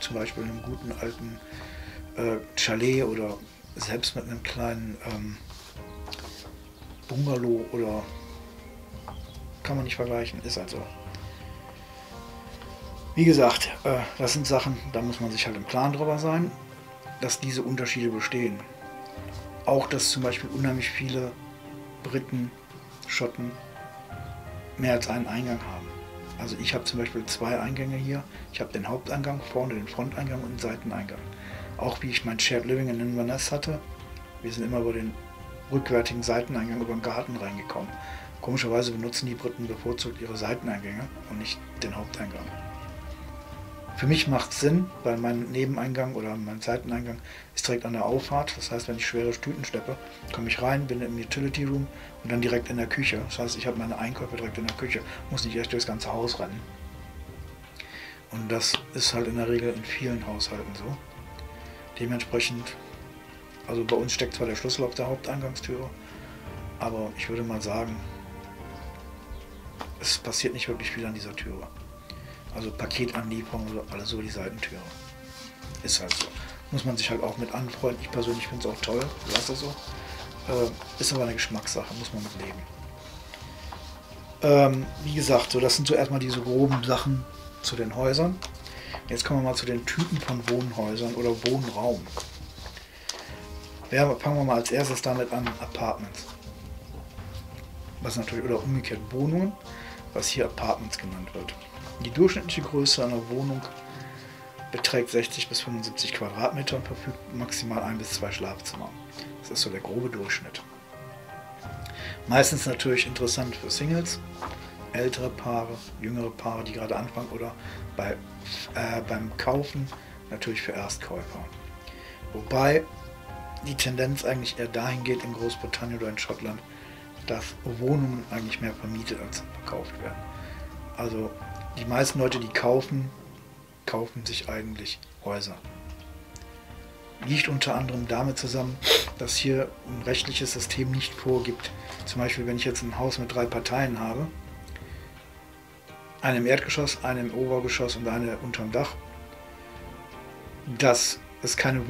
zum Beispiel einem guten alten äh, Chalet oder selbst mit einem kleinen ähm, Bungalow oder kann man nicht vergleichen, ist halt so. Wie gesagt, äh, das sind Sachen, da muss man sich halt im Klaren drüber sein, dass diese Unterschiede bestehen. Auch, dass zum Beispiel unheimlich viele Briten, Schotten mehr als einen Eingang haben. Also ich habe zum Beispiel zwei Eingänge hier. Ich habe den Haupteingang vorne, den Fronteingang und den Seiteneingang. Auch wie ich mein Shared Living in Inverness hatte, wir sind immer über den rückwärtigen Seiteneingang über den Garten reingekommen. Komischerweise benutzen die Briten bevorzugt ihre Seiteneingänge und nicht den Haupteingang. Für mich macht es Sinn, weil mein Nebeneingang oder mein Seiteneingang ist direkt an der Auffahrt. Das heißt, wenn ich schwere Tüten schleppe, komme ich rein, bin im Utility Room und dann direkt in der Küche. Das heißt, ich habe meine Einkäufe direkt in der Küche, muss nicht echt durchs ganze Haus rennen. Und das ist halt in der Regel in vielen Haushalten so. Dementsprechend, also bei uns steckt zwar der Schlüssel auf der Haupteingangstüre, aber ich würde mal sagen, es passiert nicht wirklich viel an dieser Türe. Also Paketanlieferung oder alles so die Seitentüre. Ist halt so. Muss man sich halt auch mit anfreunden. Ich persönlich finde es auch toll, lasse so. Äh, ist aber eine Geschmackssache, muss man mit leben. Ähm, wie gesagt, so das sind so erstmal diese groben Sachen zu den Häusern. Jetzt kommen wir mal zu den Typen von Wohnhäusern oder Wohnraum. Ja, fangen wir mal als erstes damit an, Apartments. Was natürlich, oder umgekehrt Wohnungen, was hier Apartments genannt wird. Die durchschnittliche Größe einer Wohnung beträgt sechzig bis fünfundsiebzig Quadratmeter und verfügt maximal ein bis zwei Schlafzimmer. Das ist so der grobe Durchschnitt. Meistens natürlich interessant für Singles, ältere Paare, jüngere Paare, die gerade anfangen oder bei, äh, beim Kaufen natürlich für Erstkäufer. Wobei die Tendenz eigentlich eher dahin geht in Großbritannien oder in Schottland, dass Wohnungen eigentlich mehr vermietet als verkauft werden. Also die meisten Leute, die kaufen, kaufen sich eigentlich Häuser. Liegt unter anderem damit zusammen, dass hier ein rechtliches System nicht vorgibt. Zum Beispiel, wenn ich jetzt ein Haus mit drei Parteien habe, eine im Erdgeschoss, eine im Obergeschoss und eine unterm Dach, dass es keine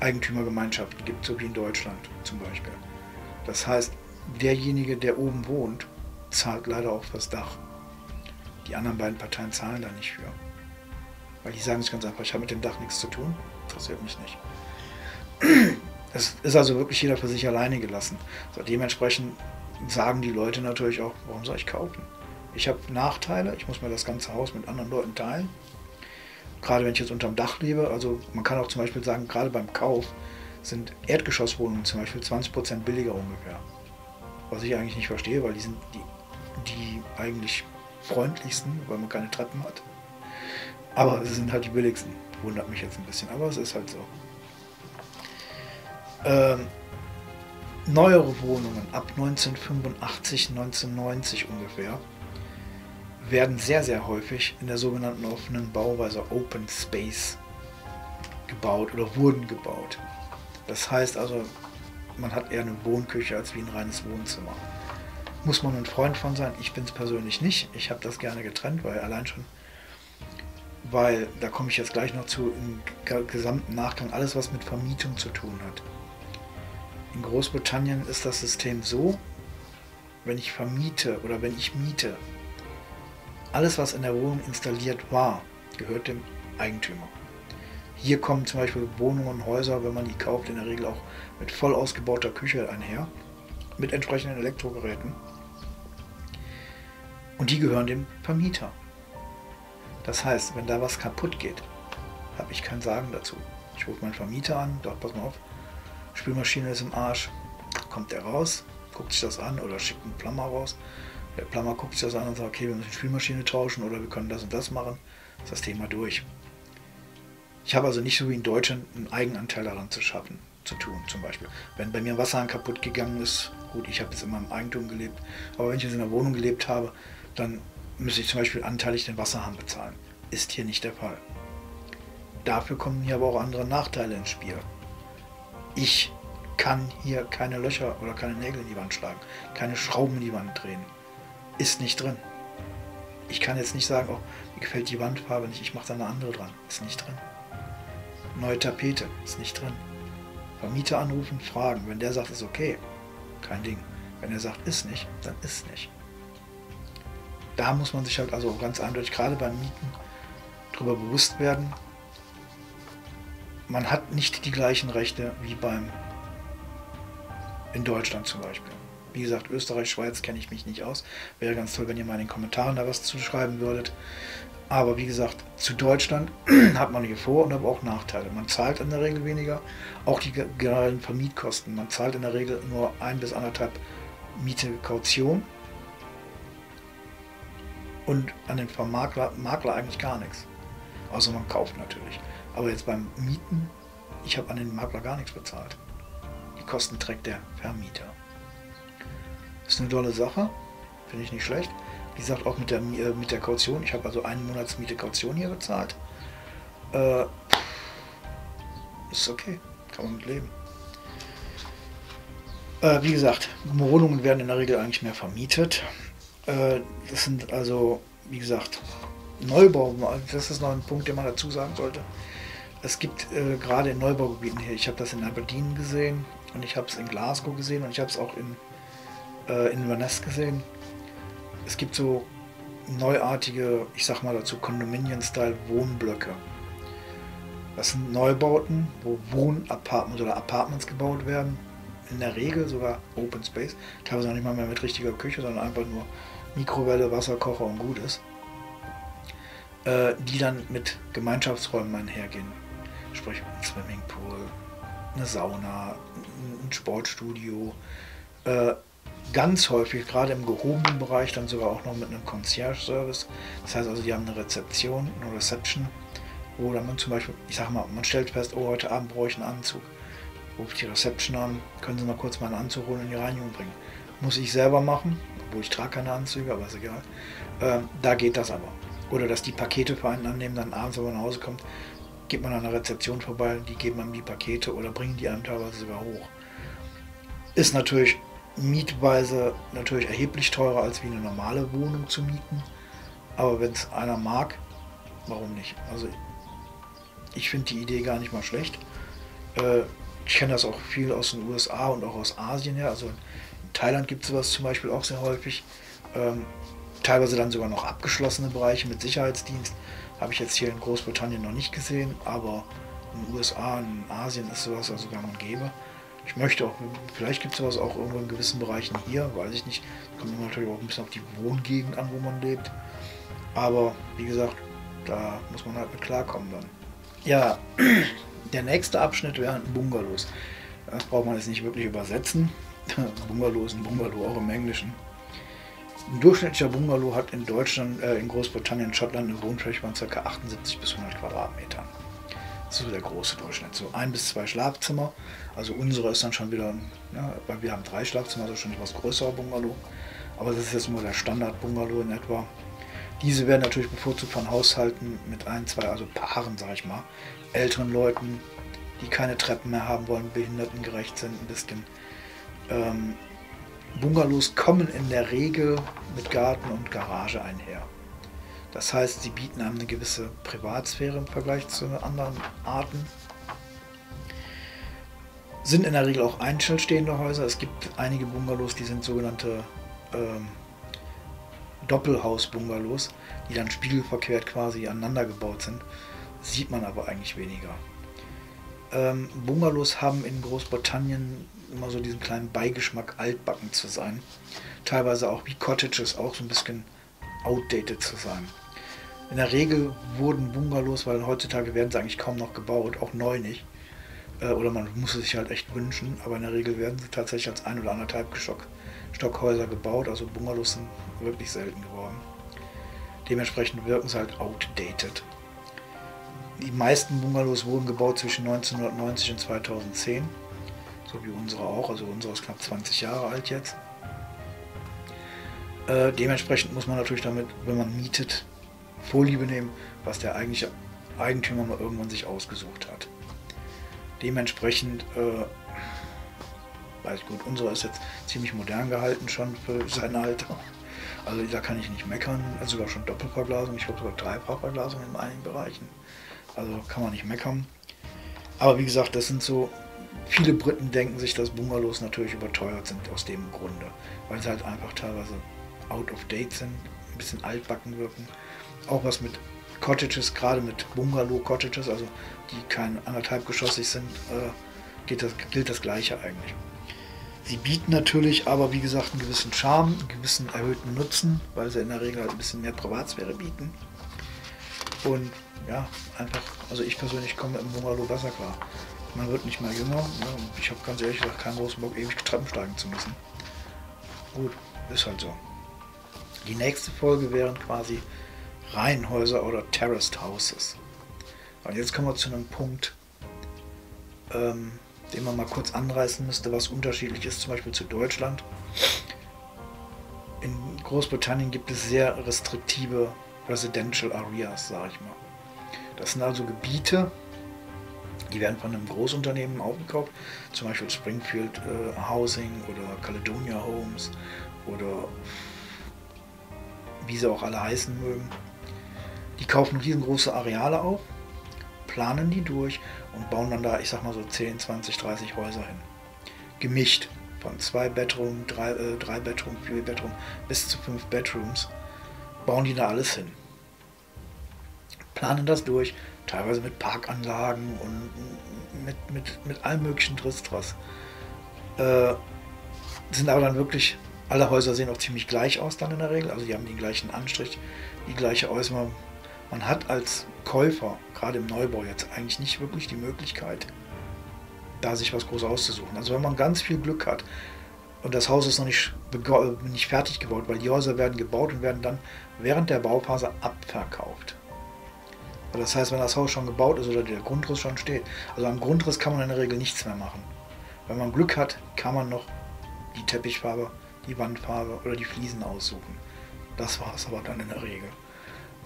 Wohneigentümergemeinschaften gibt, so wie in Deutschland zum Beispiel. Das heißt, derjenige, der oben wohnt, zahlt leider auch fürs Dach. Die anderen beiden Parteien zahlen da nicht für. Weil die sagen sich ganz einfach, ich habe mit dem Dach nichts zu tun, interessiert mich nicht. Es ist also wirklich jeder für sich alleine gelassen. So, dementsprechend sagen die Leute natürlich auch, warum soll ich kaufen? Ich habe Nachteile, ich muss mir das ganze Haus mit anderen Leuten teilen. Gerade wenn ich jetzt unterm Dach lebe, also man kann auch zum Beispiel sagen, gerade beim Kauf sind Erdgeschosswohnungen zum Beispiel zwanzig Prozent billiger ungefähr. Was ich eigentlich nicht verstehe, weil die sind die, die eigentlich freundlichsten, weil man keine Treppen hat. Aber sie sind halt die billigsten. Wundert mich jetzt ein bisschen, aber es ist halt so. Ähm, neuere Wohnungen ab neunzehnhundertfünfundachtzig, neunzehnhundertneunzig ungefähr werden sehr, sehr häufig in der sogenannten offenen Bauweise Open Space gebaut oder wurden gebaut. Das heißt also, man hat eher eine Wohnküche als wie ein reines Wohnzimmer. Muss man ein Freund von sein? Ich bin es persönlich nicht. Ich habe das gerne getrennt, weil allein schon, weil, da komme ich jetzt gleich noch zu, im gesamten Nachgang alles, was mit Vermietung zu tun hat. In Großbritannien ist das System so, wenn ich vermiete oder wenn ich miete, alles, was in der Wohnung installiert war, gehört dem Eigentümer. Hier kommen zum Beispiel Wohnungen und Häuser, wenn man die kauft, in der Regel auch mit voll ausgebauter Küche einher, mit entsprechenden Elektrogeräten. Und die gehören dem Vermieter. Das heißt, wenn da was kaputt geht, habe ich kein Sagen dazu. Ich rufe meinen Vermieter an, sage, pass mal auf, Spülmaschine ist im Arsch, kommt der raus, guckt sich das an oder schickt einen Plumber raus. Der Plumber guckt sich das an und sagt, okay, wir müssen die Spülmaschine tauschen oder wir können das und das machen, ist das Thema durch. Ich habe also nicht so wie in Deutschland einen Eigenanteil daran zu schaffen, zu tun zum Beispiel. Wenn bei mir ein Wasserhahn kaputt gegangen ist, gut, ich habe jetzt in meinem Eigentum gelebt, aber wenn ich jetzt in der Wohnung gelebt habe, dann müsste ich zum Beispiel anteilig den Wasserhahn bezahlen. Ist hier nicht der Fall. Dafür kommen hier aber auch andere Nachteile ins Spiel. Ich kann hier keine Löcher oder keine Nägel in die Wand schlagen, keine Schrauben in die Wand drehen. Ist nicht drin. Ich kann jetzt nicht sagen, oh, mir gefällt die Wandfarbe nicht, ich mache da eine andere dran. Ist nicht drin. Neue Tapete, ist nicht drin. Vermieter anrufen, fragen. Wenn der sagt, ist okay, kein Ding. Wenn er sagt, ist nicht, dann ist nicht. Da muss man sich halt also ganz eindeutig, gerade beim Mieten, darüber bewusst werden, man hat nicht die gleichen Rechte wie beim in Deutschland zum Beispiel. Wie gesagt, Österreich, Schweiz kenne ich mich nicht aus. Wäre ganz toll, wenn ihr mal in den Kommentaren da was zuschreiben würdet. Aber wie gesagt, zu Deutschland hat man hier Vor- und aber auch Nachteile. Man zahlt in der Regel weniger, auch die generellen Vermietkosten. Man zahlt in der Regel nur ein bis anderthalb Miete Kaution und an den Vermakler Makler eigentlich gar nichts. Außer man kauft natürlich. Aber jetzt beim Mieten, ich habe an den Makler gar nichts bezahlt. Die Kosten trägt der Vermieter. Ist eine tolle Sache, finde ich nicht schlecht. Wie gesagt, auch mit der, äh, mit der Kaution. Ich habe also einen Monatsmiete Kaution hier bezahlt. Äh, ist okay, kann man mit leben. Äh, wie gesagt, Wohnungen werden in der Regel eigentlich mehr vermietet. Äh, das sind also, wie gesagt, Neubau, das ist noch ein Punkt, den man dazu sagen sollte. Es gibt äh, gerade in Neubaugebieten hier, ich habe das in Aberdeen gesehen und ich habe es in Glasgow gesehen und ich habe es auch in, äh, in Inverness gesehen. Es gibt so neuartige, ich sag mal dazu, Condominium-Style-Wohnblöcke. Das sind Neubauten, wo Wohnapartments oder Apartments gebaut werden. In der Regel sogar Open Space. Teilweise noch nicht mal mehr mit richtiger Küche, sondern einfach nur Mikrowelle, Wasserkocher und gut ist. Äh, die dann mit Gemeinschaftsräumen einhergehen. Sprich ein Swimmingpool, eine Sauna, ein Sportstudio. Äh, Ganz häufig, gerade im gehobenen Bereich, dann sogar auch noch mit einem Concierge-Service. Das heißt also, die haben eine Rezeption, eine Reception, wo dann man zum Beispiel, ich sag mal, man stellt fest, oh, heute Abend brauche ich einen Anzug. Ruft die Reception an, können Sie mal kurz meinen Anzug holen und in die Reinigung bringen. Muss ich selber machen, obwohl ich trage keine Anzüge, aber ist egal. Ähm, da geht das aber. Oder dass die Pakete für einen annehmen, dann abends, wenn man nach Hause kommt, geht man an der Rezeption vorbei, die geben einem die Pakete oder bringen die einem teilweise sogar hoch. Ist natürlich mietweise natürlich erheblich teurer als wie eine normale Wohnung zu mieten, aber wenn es einer mag, warum nicht? Also ich finde die Idee gar nicht mal schlecht. Äh, ich kenne das auch viel aus den U S A und auch aus Asien her, also in Thailand gibt es sowas zum Beispiel auch sehr häufig, ähm, teilweise dann sogar noch abgeschlossene Bereiche mit Sicherheitsdienst, habe ich jetzt hier in Großbritannien noch nicht gesehen, aber in den U S A und in Asien ist sowas also gang und gäbe. Ich möchte auch, vielleicht gibt es sowas auch irgendwo in gewissen Bereichen hier, weiß ich nicht. Kommt immer natürlich auch ein bisschen auf die Wohngegend an, wo man lebt. Aber wie gesagt, da muss man halt mit klarkommen dann. Ja, der nächste Abschnitt wären Bungalows. Das braucht man jetzt nicht wirklich übersetzen. Bungalow ist ein Bungalow, auch im Englischen. Ein durchschnittlicher Bungalow hat in Deutschland, äh, in Großbritannien und Schottland eine Wohnfläche von ca. achtundsiebzig bis hundert Quadratmetern. Das ist so der große Durchschnitt. So ein bis zwei Schlafzimmer. Also unsere ist dann schon wieder, ja, weil wir haben drei Schlafzimmer, also schon etwas größerer Bungalow. Aber das ist jetzt nur der Standard-Bungalow in etwa. Diese werden natürlich bevorzugt von Haushalten mit ein, zwei, also Paaren, sag ich mal. Älteren Leuten, die keine Treppen mehr haben wollen, behindertengerecht sind ein bisschen. Ähm, Bungalows kommen in der Regel mit Garten und Garage einher. Das heißt, sie bieten einem eine gewisse Privatsphäre im Vergleich zu anderen Arten. Sind in der Regel auch einzelstehende Häuser. Es gibt einige Bungalows, die sind sogenannte ähm, Doppelhaus-Bungalows, die dann spiegelverkehrt quasi aneinander gebaut sind. Sieht man aber eigentlich weniger. Ähm, Bungalows haben in Großbritannien immer so diesen kleinen Beigeschmack, altbacken zu sein. Teilweise auch wie Cottages auch so ein bisschen outdated zu sein. In der Regel wurden Bungalows, weil heutzutage werden sie eigentlich kaum noch gebaut, auch neu nicht. Äh, oder man muss es sich halt echt wünschen, aber in der Regel werden sie tatsächlich als ein oder anderthalb Stock, Stockhäuser gebaut. Also Bungalows sind wirklich selten geworden. Dementsprechend wirken sie halt outdated. Die meisten Bungalows wurden gebaut zwischen neunzehnhundertneunzig und zweitausendzehn, so wie unsere auch, also unsere ist knapp zwanzig Jahre alt jetzt. Äh, dementsprechend muss man natürlich damit, wenn man mietet, Vorliebe nehmen, was der eigentliche Eigentümer mal irgendwann sich ausgesucht hat. Dementsprechend, äh, weiß gut, unsere ist jetzt ziemlich modern gehalten schon für sein Alter, also da kann ich nicht meckern, also sogar schon Doppelverglasung, ich glaube sogar Dreiverglasung in einigen Bereichen. Also kann man nicht meckern. Aber wie gesagt, das sind so, viele Briten denken sich, dass Bungalows natürlich überteuert sind aus dem Grunde. Weil sie halt einfach teilweise out of date sind, ein bisschen altbacken wirken. Auch was mit Cottages, gerade mit Bungalow-Cottages, also die kein anderthalbgeschossig sind, äh, geht das, gilt das Gleiche eigentlich. Sie bieten natürlich aber, wie gesagt, einen gewissen Charme, einen gewissen erhöhten Nutzen, weil sie in der Regel halt ein bisschen mehr Privatsphäre bieten. Und ja, einfach, also ich persönlich komme im Bungalow besser klar. Man wird nicht mehr jünger. Ne? Ich habe ganz ehrlich gesagt keinen großen Bock, ewig Treppen steigen zu müssen. Gut, ist halt so. Die nächste Folge wären quasi Reihenhäuser oder Terraced Houses. Und jetzt kommen wir zu einem Punkt, ähm, den man mal kurz anreißen müsste, was unterschiedlich ist, zum Beispiel zu Deutschland. In Großbritannien gibt es sehr restriktive Residential Areas, sage ich mal. Das sind also Gebiete, die werden von einem Großunternehmen aufgekauft, zum Beispiel Springfield äh, Housing oder Caledonia Homes oder wie sie auch alle heißen mögen. Die kaufen riesengroße Areale auf, planen die durch und bauen dann da, ich sag mal so zehn, zwanzig, dreißig Häuser hin. Gemischt von zwei Bedroom, drei, äh, drei Bedroom, vier Bedroom bis zu fünf Bedrooms. Bauen die da alles hin. Planen das durch, teilweise mit Parkanlagen und mit, mit, mit allem möglichen Tristras. Äh, sind aber dann wirklich, alle Häuser sehen auch ziemlich gleich aus dann in der Regel, also die haben den gleichen Anstrich, die gleiche Äußerung. Man hat als Käufer, gerade im Neubau jetzt, eigentlich nicht wirklich die Möglichkeit, da sich was groß auszusuchen. Also wenn man ganz viel Glück hat, und das Haus ist noch nicht, nicht fertig gebaut, weil die Häuser werden gebaut und werden dann während der Bauphase abverkauft. Also das heißt, wenn das Haus schon gebaut ist oder der Grundriss schon steht, also am Grundriss kann man in der Regel nichts mehr machen. Wenn man Glück hat, kann man noch die Teppichfarbe, die Wandfarbe oder die Fliesen aussuchen. Das war es aber dann in der Regel.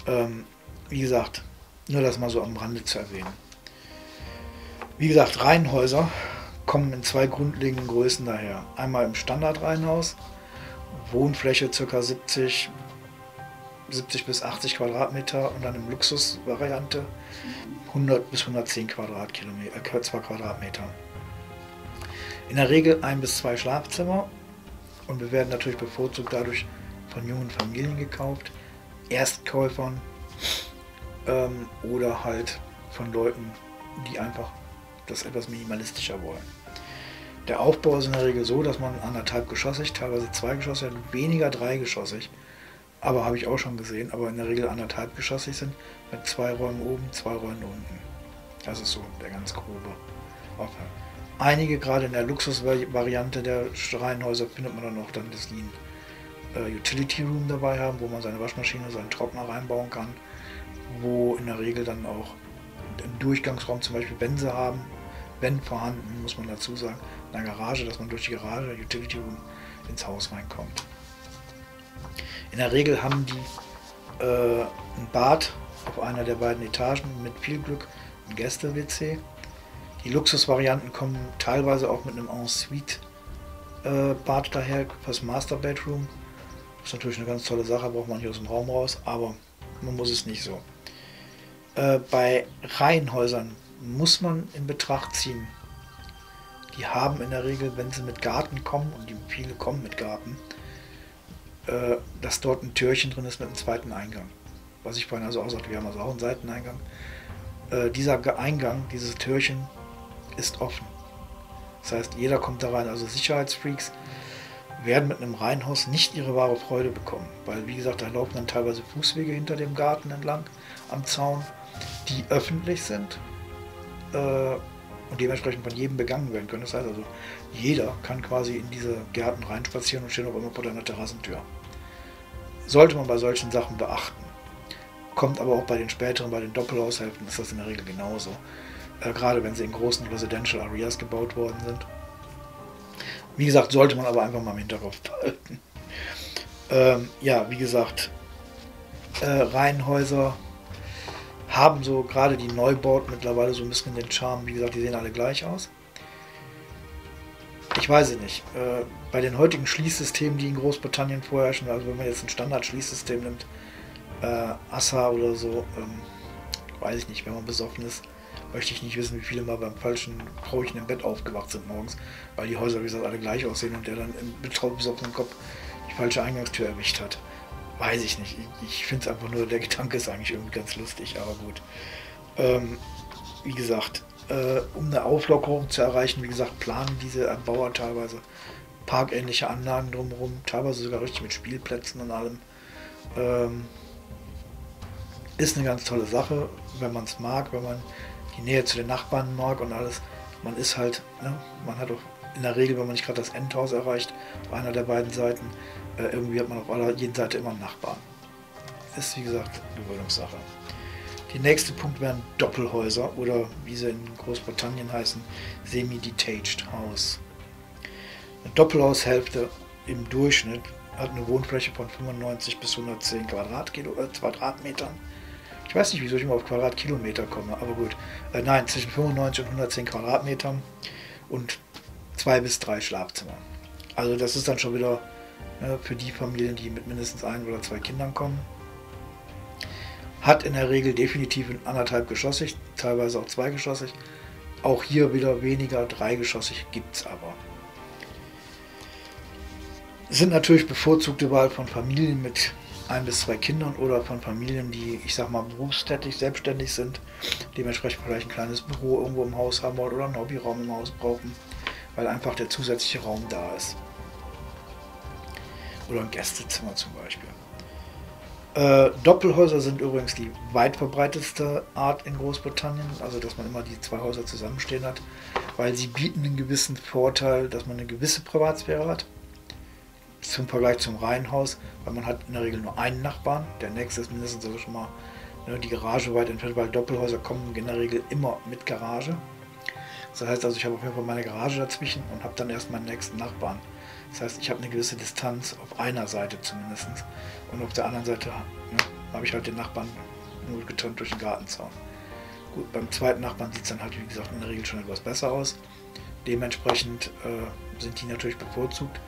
Ähm, wie gesagt, nur das mal so am Rande zu erwähnen. Wie gesagt, Reihenhäuser kommen in zwei grundlegenden Größen daher. Einmal im Standardreihenhaus, Wohnfläche ca. siebzig bis achtzig Quadratmeter und dann im Luxusvariante hundert bis hundertzehn Quadratkilometer, äh, zwei Quadratmeter. In der Regel ein bis zwei Schlafzimmer und wir werden natürlich bevorzugt dadurch von jungen Familien gekauft, Erstkäufern ähm, oder halt von Leuten, die einfach das etwas minimalistischer wollen. Der Aufbau ist in der Regel so, dass man anderthalb geschossig, teilweise zweigeschossig, weniger dreigeschossig, aber habe ich auch schon gesehen, aber in der Regel anderthalb geschossig sind, mit zwei Räumen oben, zwei Räumen unten. Das ist so der ganz grobe Aufbau. Einige, gerade in der Luxusvariante der Reihenhäuser, findet man dann auch dann das Lean äh, Utility Room dabei haben, wo man seine Waschmaschine, seinen Trockner reinbauen kann, wo in der Regel dann auch im Durchgangsraum zum Beispiel Bänke haben, wenn vorhanden, muss man dazu sagen, in einer Garage, dass man durch die Garage, der Utility Room, ins Haus reinkommt. In der Regel haben die äh, ein Bad auf einer der beiden Etagen, mit viel Glück ein Gäste-W C. Die Luxusvarianten kommen teilweise auch mit einem Ensuite-Bad äh, daher, fürs Master-Bedroom. Das ist natürlich eine ganz tolle Sache, braucht man nicht aus dem Raum raus, aber man muss es nicht so. Äh, bei Reihenhäusern muss man in Betracht ziehen. Die haben in der Regel, wenn sie mit Garten kommen, und die viele kommen mit Garten, äh, dass dort ein Türchen drin ist mit einem zweiten Eingang. Was ich vorhin also auch sagte, wir haben also auch einen Seiteneingang. Äh, dieser Eingang, dieses Türchen ist offen. Das heißt, jeder kommt da rein. Also Sicherheitsfreaks werden mit einem Reihenhaus nicht ihre wahre Freude bekommen. Weil, wie gesagt, da laufen dann teilweise Fußwege hinter dem Garten entlang, am Zaun, die öffentlich sind äh, und dementsprechend von jedem begangen werden können. Das heißt also, jeder kann quasi in diese Gärten reinspazieren und steht auch immer vor einer Terrassentür. Sollte man bei solchen Sachen beachten. Kommt aber auch bei den späteren, bei den Doppelhaushälften ist das in der Regel genauso. Äh, gerade wenn sie in großen Residential Areas gebaut worden sind. Wie gesagt, sollte man aber einfach mal im Hinterkopf behalten. Ähm, ja, wie gesagt, äh, Reihenhäuser haben so gerade die Neubauten mittlerweile so ein bisschen den Charme. Wie gesagt, die sehen alle gleich aus. Ich weiß es nicht. Äh, bei den heutigen Schließsystemen, die in Großbritannien vorherrschen, also wenn man jetzt ein Standard-Schließsystem nimmt, äh, Assa oder so, ähm, weiß ich nicht, wenn man besoffen ist, möchte ich nicht wissen, wie viele mal beim falschen Frauchen im Bett aufgewacht sind morgens, weil die Häuser, wie gesagt, alle gleich aussehen und der dann im betroffenen Kopf die falsche Eingangstür erwischt hat. Weiß ich nicht. Ich, ich finde es einfach nur, der Gedanke ist eigentlich irgendwie ganz lustig, aber gut. Ähm, wie gesagt, äh, um eine Auflockerung zu erreichen, wie gesagt, planen diese Erbauer teilweise parkähnliche Anlagen drumherum, teilweise sogar richtig mit Spielplätzen und allem. Ähm, ist eine ganz tolle Sache, wenn man es mag, wenn man die Nähe zu den Nachbarn mag und alles. Man ist halt, ne, man hat auch in der Regel, wenn man nicht gerade das Endhaus erreicht, auf einer der beiden Seiten, äh, irgendwie hat man auf aller, jeden Seite immer einen Nachbarn. Ist, wie gesagt, Gewöhnungssache. Der nächste Punkt wären Doppelhäuser oder wie sie in Großbritannien heißen, semi-detached house. Eine Doppelhaushälfte im Durchschnitt hat eine Wohnfläche von fünfundneunzig bis hundertzehn Quadratmeter, äh, Quadratmetern. Ich weiß nicht, wieso ich immer auf Quadratkilometer komme, aber gut. Äh, nein, zwischen fünfundneunzig und hundertzehn Quadratmetern und zwei bis drei Schlafzimmer. Also das ist dann schon wieder, ne, für die Familien, die mit mindestens ein oder zwei Kindern kommen. Hat in der Regel definitiv anderthalb geschossig, teilweise auch zweigeschossig. Auch hier wieder weniger, dreigeschossig gibt es aber. Sind natürlich bevorzugte Wahl von Familien mit ein bis zwei Kindern oder von Familien, die, ich sag mal, berufstätig, selbstständig sind, dementsprechend vielleicht ein kleines Büro irgendwo im Haus haben wollen oder einen Hobbyraum im Haus brauchen, weil einfach der zusätzliche Raum da ist. Oder ein Gästezimmer zum Beispiel. Äh, Doppelhäuser sind übrigens die weit verbreitetste Art in Großbritannien, also dass man immer die zwei Häuser zusammenstehen hat, weil sie bieten einen gewissen Vorteil, dass man eine gewisse Privatsphäre hat. Zum Vergleich zum Reihenhaus, weil man hat in der Regel nur einen Nachbarn, der nächste ist mindestens also schon mal, ne, die Garage weit entfernt, weil Doppelhäuser kommen in der Regel immer mit Garage. Das heißt also, ich habe auf jeden Fall meine Garage dazwischen und habe dann erst meinen nächsten Nachbarn. Das heißt, ich habe eine gewisse Distanz auf einer Seite zumindest und auf der anderen Seite, ne, habe ich halt den Nachbarn nur getrennt durch den Gartenzaun. Gut, beim zweiten Nachbarn sieht es dann halt, wie gesagt, in der Regel schon etwas besser aus. Dementsprechend äh, sind die natürlich bevorzugt.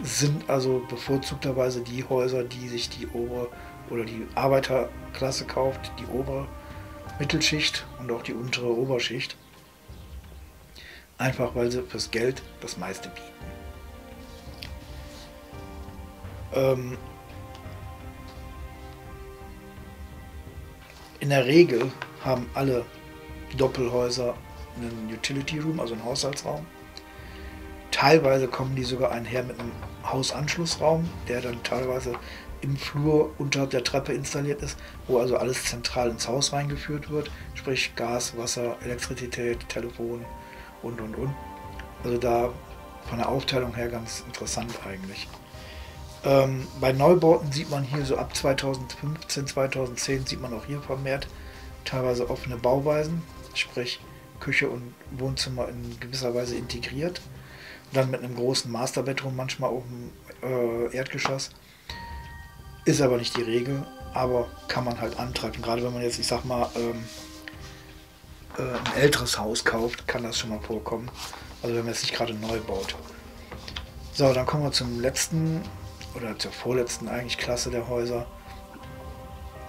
Sind also bevorzugterweise die Häuser, die sich die obere oder die Arbeiterklasse kauft, die obere Mittelschicht und auch die untere Oberschicht. Einfach weil sie fürs Geld das meiste bieten. Ähm In der Regel haben alle Doppelhäuser einen Utility Room, also einen Haushaltsraum. Teilweise kommen die sogar einher mit einem Hausanschlussraum, der dann teilweise im Flur unter der Treppe installiert ist, wo also alles zentral ins Haus reingeführt wird, sprich Gas, Wasser, Elektrizität, Telefon und und und. Also da von der Aufteilung her ganz interessant eigentlich. Ähm, bei Neubauten sieht man hier so ab zweitausendfünfzehn, zweitausendzehn sieht man auch hier vermehrt teilweise offene Bauweisen, sprich Küche und Wohnzimmer in gewisser Weise integriert. Dann mit einem großen Masterbettroom manchmal auf dem äh, Erdgeschoss. Ist aber nicht die Regel, aber kann man halt antreiben. Gerade wenn man jetzt, ich sag mal, ähm, äh, ein älteres Haus kauft, kann das schon mal vorkommen. Also wenn man es nicht gerade neu baut. So, dann kommen wir zum letzten oder zur vorletzten eigentlich Klasse der Häuser.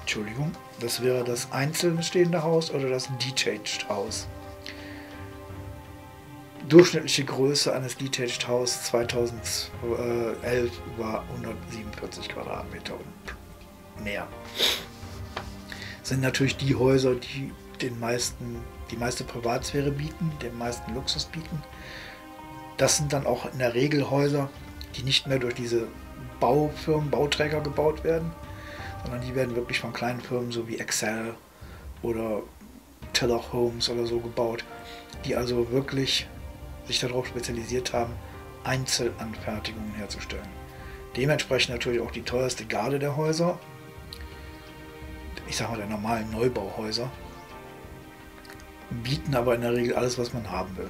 Entschuldigung, das wäre das einzeln stehende Haus oder das Detached Haus. durchschnittliche Größe eines Detached House zweitausendelf war hundertsiebenundvierzig Quadratmeter und mehr. Das sind natürlich die Häuser, die den meisten, die meiste Privatsphäre bieten, den meisten Luxus bieten. Das sind dann auch in der Regel Häuser, die nicht mehr durch diese Baufirmen, Bauträger gebaut werden, sondern die werden wirklich von kleinen Firmen so wie Excel oder Teller Homes oder so gebaut, die also wirklich sich darauf spezialisiert haben, Einzelanfertigungen herzustellen. Dementsprechend natürlich auch die teuerste Garde der Häuser, ich sag mal der normalen Neubauhäuser, bieten aber in der Regel alles, was man haben will.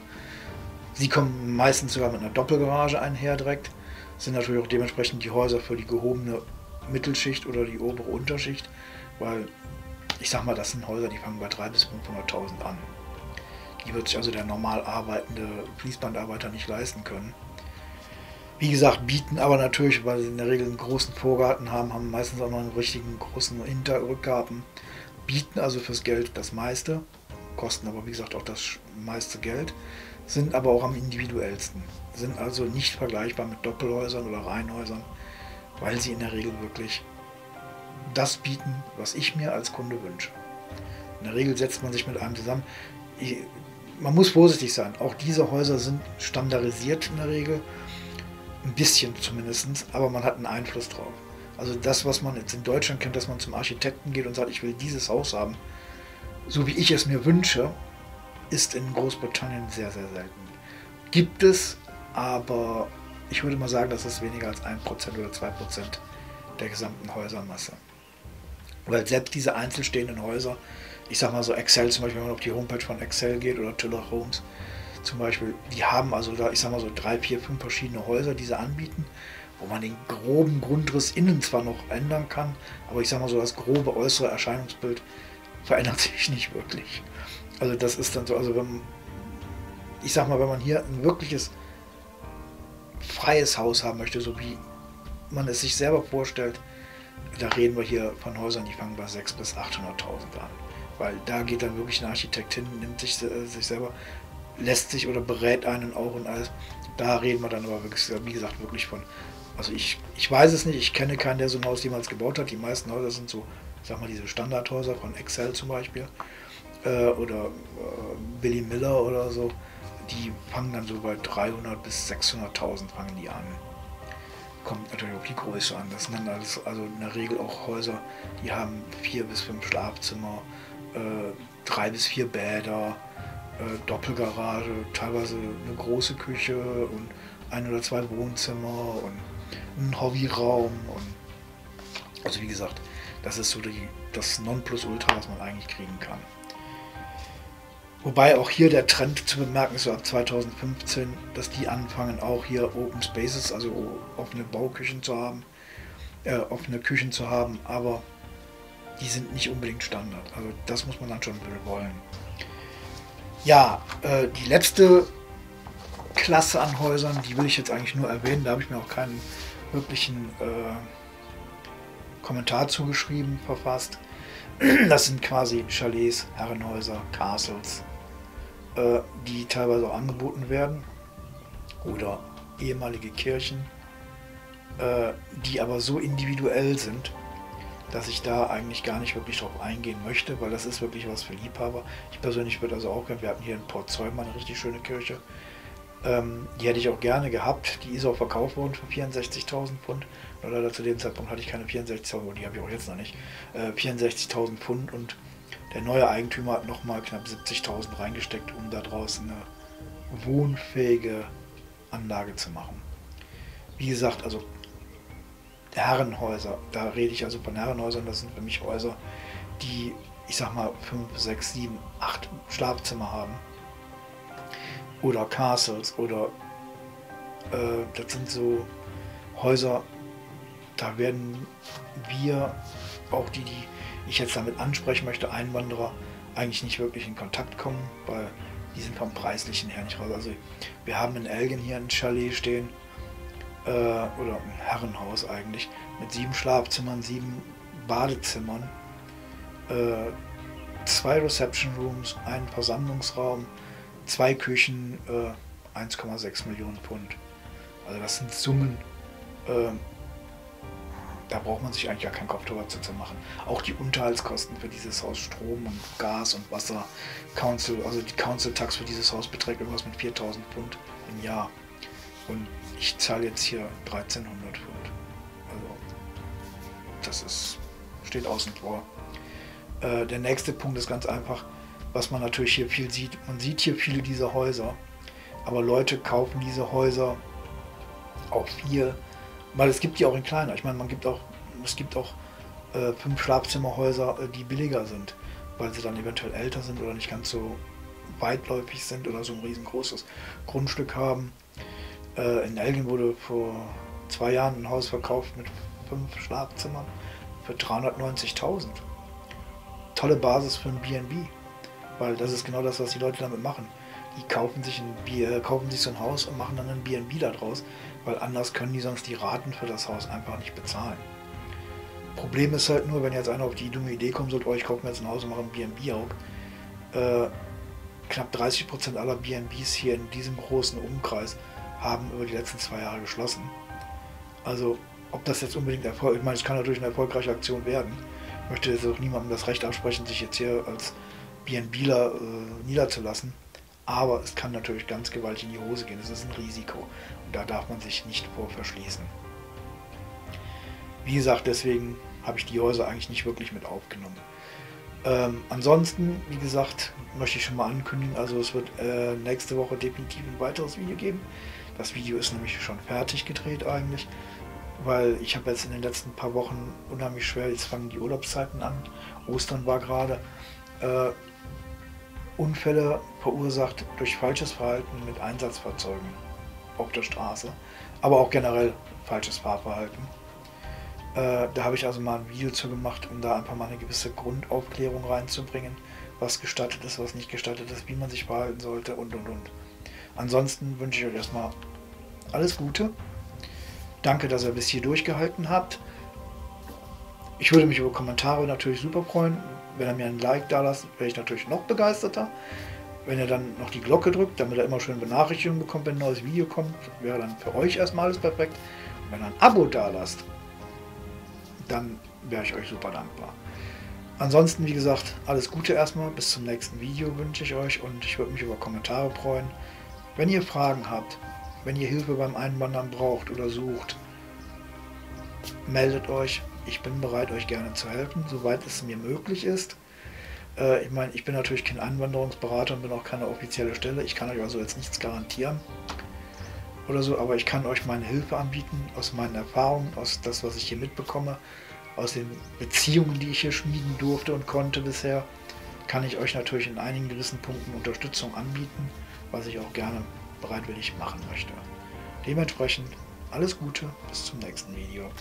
Sie kommen meistens sogar mit einer Doppelgarage einher direkt, sind natürlich auch dementsprechend die Häuser für die gehobene Mittelschicht oder die obere Unterschicht, weil ich sag mal, das sind Häuser, die fangen bei dreihunderttausend bis fünfhunderttausend an. Die wird sich also der normal arbeitende Fließbandarbeiter nicht leisten können. Wie gesagt, bieten aber natürlich, weil sie in der Regel einen großen Vorgarten haben, haben meistens auch noch einen richtigen großen Hinterrückgarten, bieten also fürs Geld das meiste, kosten aber wie gesagt auch das meiste Geld, sind aber auch am individuellsten, sind also nicht vergleichbar mit Doppelhäusern oder Reihenhäusern, weil sie in der Regel wirklich das bieten, was ich mir als Kunde wünsche. In der Regel setzt man sich mit einem zusammen. Ich, man muss vorsichtig sein, auch diese Häuser sind standardisiert in der Regel, ein bisschen zumindest, aber man hat einen Einfluss drauf. Also das, was man jetzt in Deutschland kennt, dass man zum Architekten geht und sagt, ich will dieses Haus haben, so wie ich es mir wünsche, ist in Großbritannien sehr, sehr selten. Gibt es, aber ich würde mal sagen, das ist weniger als ein Prozent oder zwei Prozent der gesamten Häusermasse. Weil selbst diese einzelstehenden Häuser, ich sag mal so Excel zum Beispiel, wenn man auf die Homepage von Excel geht oder Tiller Homes zum Beispiel, die haben also da, ich sag mal so drei, vier, fünf verschiedene Häuser, die sie anbieten, wo man den groben Grundriss innen zwar noch ändern kann, aber ich sag mal so das grobe äußere Erscheinungsbild verändert sich nicht wirklich. Also das ist dann so, also wenn, ich sag mal, wenn man hier ein wirkliches freies Haus haben möchte, so wie man es sich selber vorstellt, da reden wir hier von Häusern, die fangen bei sechshunderttausend bis achthunderttausend an. Weil da geht dann wirklich ein Architekt hin, nimmt sich, äh, sich selber, lässt sich oder berät einen auch und alles. Da reden wir dann aber wirklich, wie gesagt, wirklich von, also ich, ich weiß es nicht, ich kenne keinen, der so ein Haus jemals gebaut hat. Die meisten Häuser sind so, ich sag mal, diese Standardhäuser von Excel zum Beispiel äh, oder äh, Billy Miller oder so. Die fangen dann so bei dreihunderttausend bis sechshunderttausend fangen die an. Kommt natürlich auf die Größe an. Das sind dann alles, also in der Regel auch Häuser, die haben vier bis fünf Schlafzimmer, äh, drei bis vier Bäder, äh, Doppelgarage, teilweise eine große Küche und ein oder zwei Wohnzimmer und einen Hobbyraum. Und also wie gesagt, das ist so die, das Nonplusultra, was man eigentlich kriegen kann. Wobei auch hier der Trend zu bemerken ist, so ab zweitausendfünfzehn, dass die anfangen auch hier Open Spaces, also offene Bauküchen zu haben, äh, offene Küchen zu haben, aber die sind nicht unbedingt Standard. Also das muss man dann schon wollen. Ja, äh, die letzte Klasse an Häusern, die will ich jetzt eigentlich nur erwähnen, da habe ich mir auch keinen wirklichen äh, Kommentar zugeschrieben, verfasst. Das sind quasi Chalets, Herrenhäuser, Castles, die teilweise auch angeboten werden, oder ehemalige Kirchen, die aber so individuell sind, dass ich da eigentlich gar nicht wirklich drauf eingehen möchte, weil das ist wirklich was für Liebhaber. Ich persönlich würde also auch gerne, wir hatten hier in Port Zeumann eine richtig schöne Kirche, die hätte ich auch gerne gehabt, die ist auch verkauft worden für vierundsechzigtausend Pfund, oder zu dem Zeitpunkt hatte ich keine vierundsechzigtausend, die habe ich auch jetzt noch nicht, äh, vierundsechzigtausend Pfund, und der neue Eigentümer hat nochmal knapp siebzigtausend reingesteckt, um da draußen eine wohnfähige Anlage zu machen. Wie gesagt, also Herrenhäuser, da rede ich also von Herrenhäusern, das sind für mich Häuser, die, ich sag mal, fünf, sechs, sieben, acht Schlafzimmer haben, oder Castles, oder äh, das sind so Häuser, da werden wir, auch die, die ich jetzt damit ansprechen möchte, Einwanderer, eigentlich nicht wirklich in Kontakt kommen, weil die sind vom Preislichen her nicht raus. Also wir haben in Elgin hier ein Chalet stehen, äh, oder ein Herrenhaus eigentlich, mit sieben Schlafzimmern, sieben Badezimmern, äh, zwei Reception Rooms, einen Versammlungsraum, zwei Küchen, äh, eins Komma sechs Millionen Pfund. Also das sind Summen, äh, da braucht man sich eigentlich ja keinen Kopf drüber zu machen. Auch die Unterhaltskosten für dieses Haus, Strom und Gas und Wasser, Council, also die Council-Tax für dieses Haus beträgt irgendwas mit viertausend Pfund im Jahr. Und ich zahle jetzt hier dreizehnhundert Pfund. Also das ist, steht außen vor. Äh, der nächste Punkt ist ganz einfach, was man natürlich hier viel sieht. Man sieht hier viele dieser Häuser, aber Leute kaufen diese Häuser auch hier, weil es gibt die auch in kleiner. Ich meine, man gibt auch, es gibt auch äh, fünf Schlafzimmerhäuser, die billiger sind, weil sie dann eventuell älter sind oder nicht ganz so weitläufig sind oder so ein riesengroßes Grundstück haben. Äh, in Elgin wurde vor zwei Jahren ein Haus verkauft mit fünf Schlafzimmern für dreihundertneunzigtausend. Tolle Basis für ein B und B, weil das ist genau das, was die Leute damit machen. Die kaufen sich, ein Bier, kaufen sich so ein Haus und machen dann ein B und B daraus, weil anders können die sonst die Raten für das Haus einfach nicht bezahlen. Problem ist halt nur, wenn jetzt einer auf die dumme Idee kommt, sagt, oh, ich kaufe mir jetzt ein Haus und mache ein B und B auf. Äh, knapp dreißig Prozent aller B und Bs hier in diesem großen Umkreis haben über die letzten zwei Jahre geschlossen. Also, ob das jetzt unbedingt erfolgreich ist, ich meine, es kann natürlich eine erfolgreiche Aktion werden. Ich möchte jetzt auch niemandem das Recht absprechen, sich jetzt hier als B und Bler äh, niederzulassen. Aber es kann natürlich ganz gewaltig in die Hose gehen. Es ist ein Risiko und da darf man sich nicht vor verschließen. Wie gesagt, deswegen habe ich die Häuser eigentlich nicht wirklich mit aufgenommen. Ähm, ansonsten, wie gesagt, möchte ich schon mal ankündigen, also es wird äh, nächste Woche definitiv ein weiteres Video geben. Das Video ist nämlich schon fertig gedreht eigentlich, weil ich habe jetzt in den letzten paar Wochen unheimlich schwer, jetzt fangen die Urlaubszeiten an, Ostern war gerade, äh, Unfälle verursacht durch falsches Verhalten mit Einsatzfahrzeugen auf der Straße, aber auch generell falsches Fahrverhalten. Äh, da habe ich also mal ein Video zu gemacht, um da einfach mal eine gewisse Grundaufklärung reinzubringen, was gestattet ist, was nicht gestattet ist, wie man sich verhalten sollte und und und. Ansonsten wünsche ich euch erstmal alles Gute. Danke, dass ihr bis hier durchgehalten habt. Ich würde mich über Kommentare natürlich super freuen. Wenn ihr mir ein Like da lasst, wäre ich natürlich noch begeisterter. Wenn ihr dann noch die Glocke drückt, damit ihr immer schön Benachrichtigungen bekommt, wenn ein neues Video kommt, wäre dann für euch erstmal alles perfekt. Und wenn ihr ein Abo da lasst, dann wäre ich euch super dankbar. Ansonsten, wie gesagt, alles Gute erstmal. Bis zum nächsten Video wünsche ich euch und ich würde mich über Kommentare freuen. Wenn ihr Fragen habt, wenn ihr Hilfe beim Einwandern braucht oder sucht, meldet euch. Ich bin bereit, euch gerne zu helfen, soweit es mir möglich ist. Äh, ich meine, ich bin natürlich kein Einwanderungsberater und bin auch keine offizielle Stelle. Ich kann euch also jetzt nichts garantieren oder so, aber ich kann euch meine Hilfe anbieten aus meinen Erfahrungen, aus das, was ich hier mitbekomme, aus den Beziehungen, die ich hier schmieden durfte und konnte bisher, kann ich euch natürlich in einigen gewissen Punkten Unterstützung anbieten, was ich auch gerne bereitwillig machen möchte. Dementsprechend alles Gute, bis zum nächsten Video.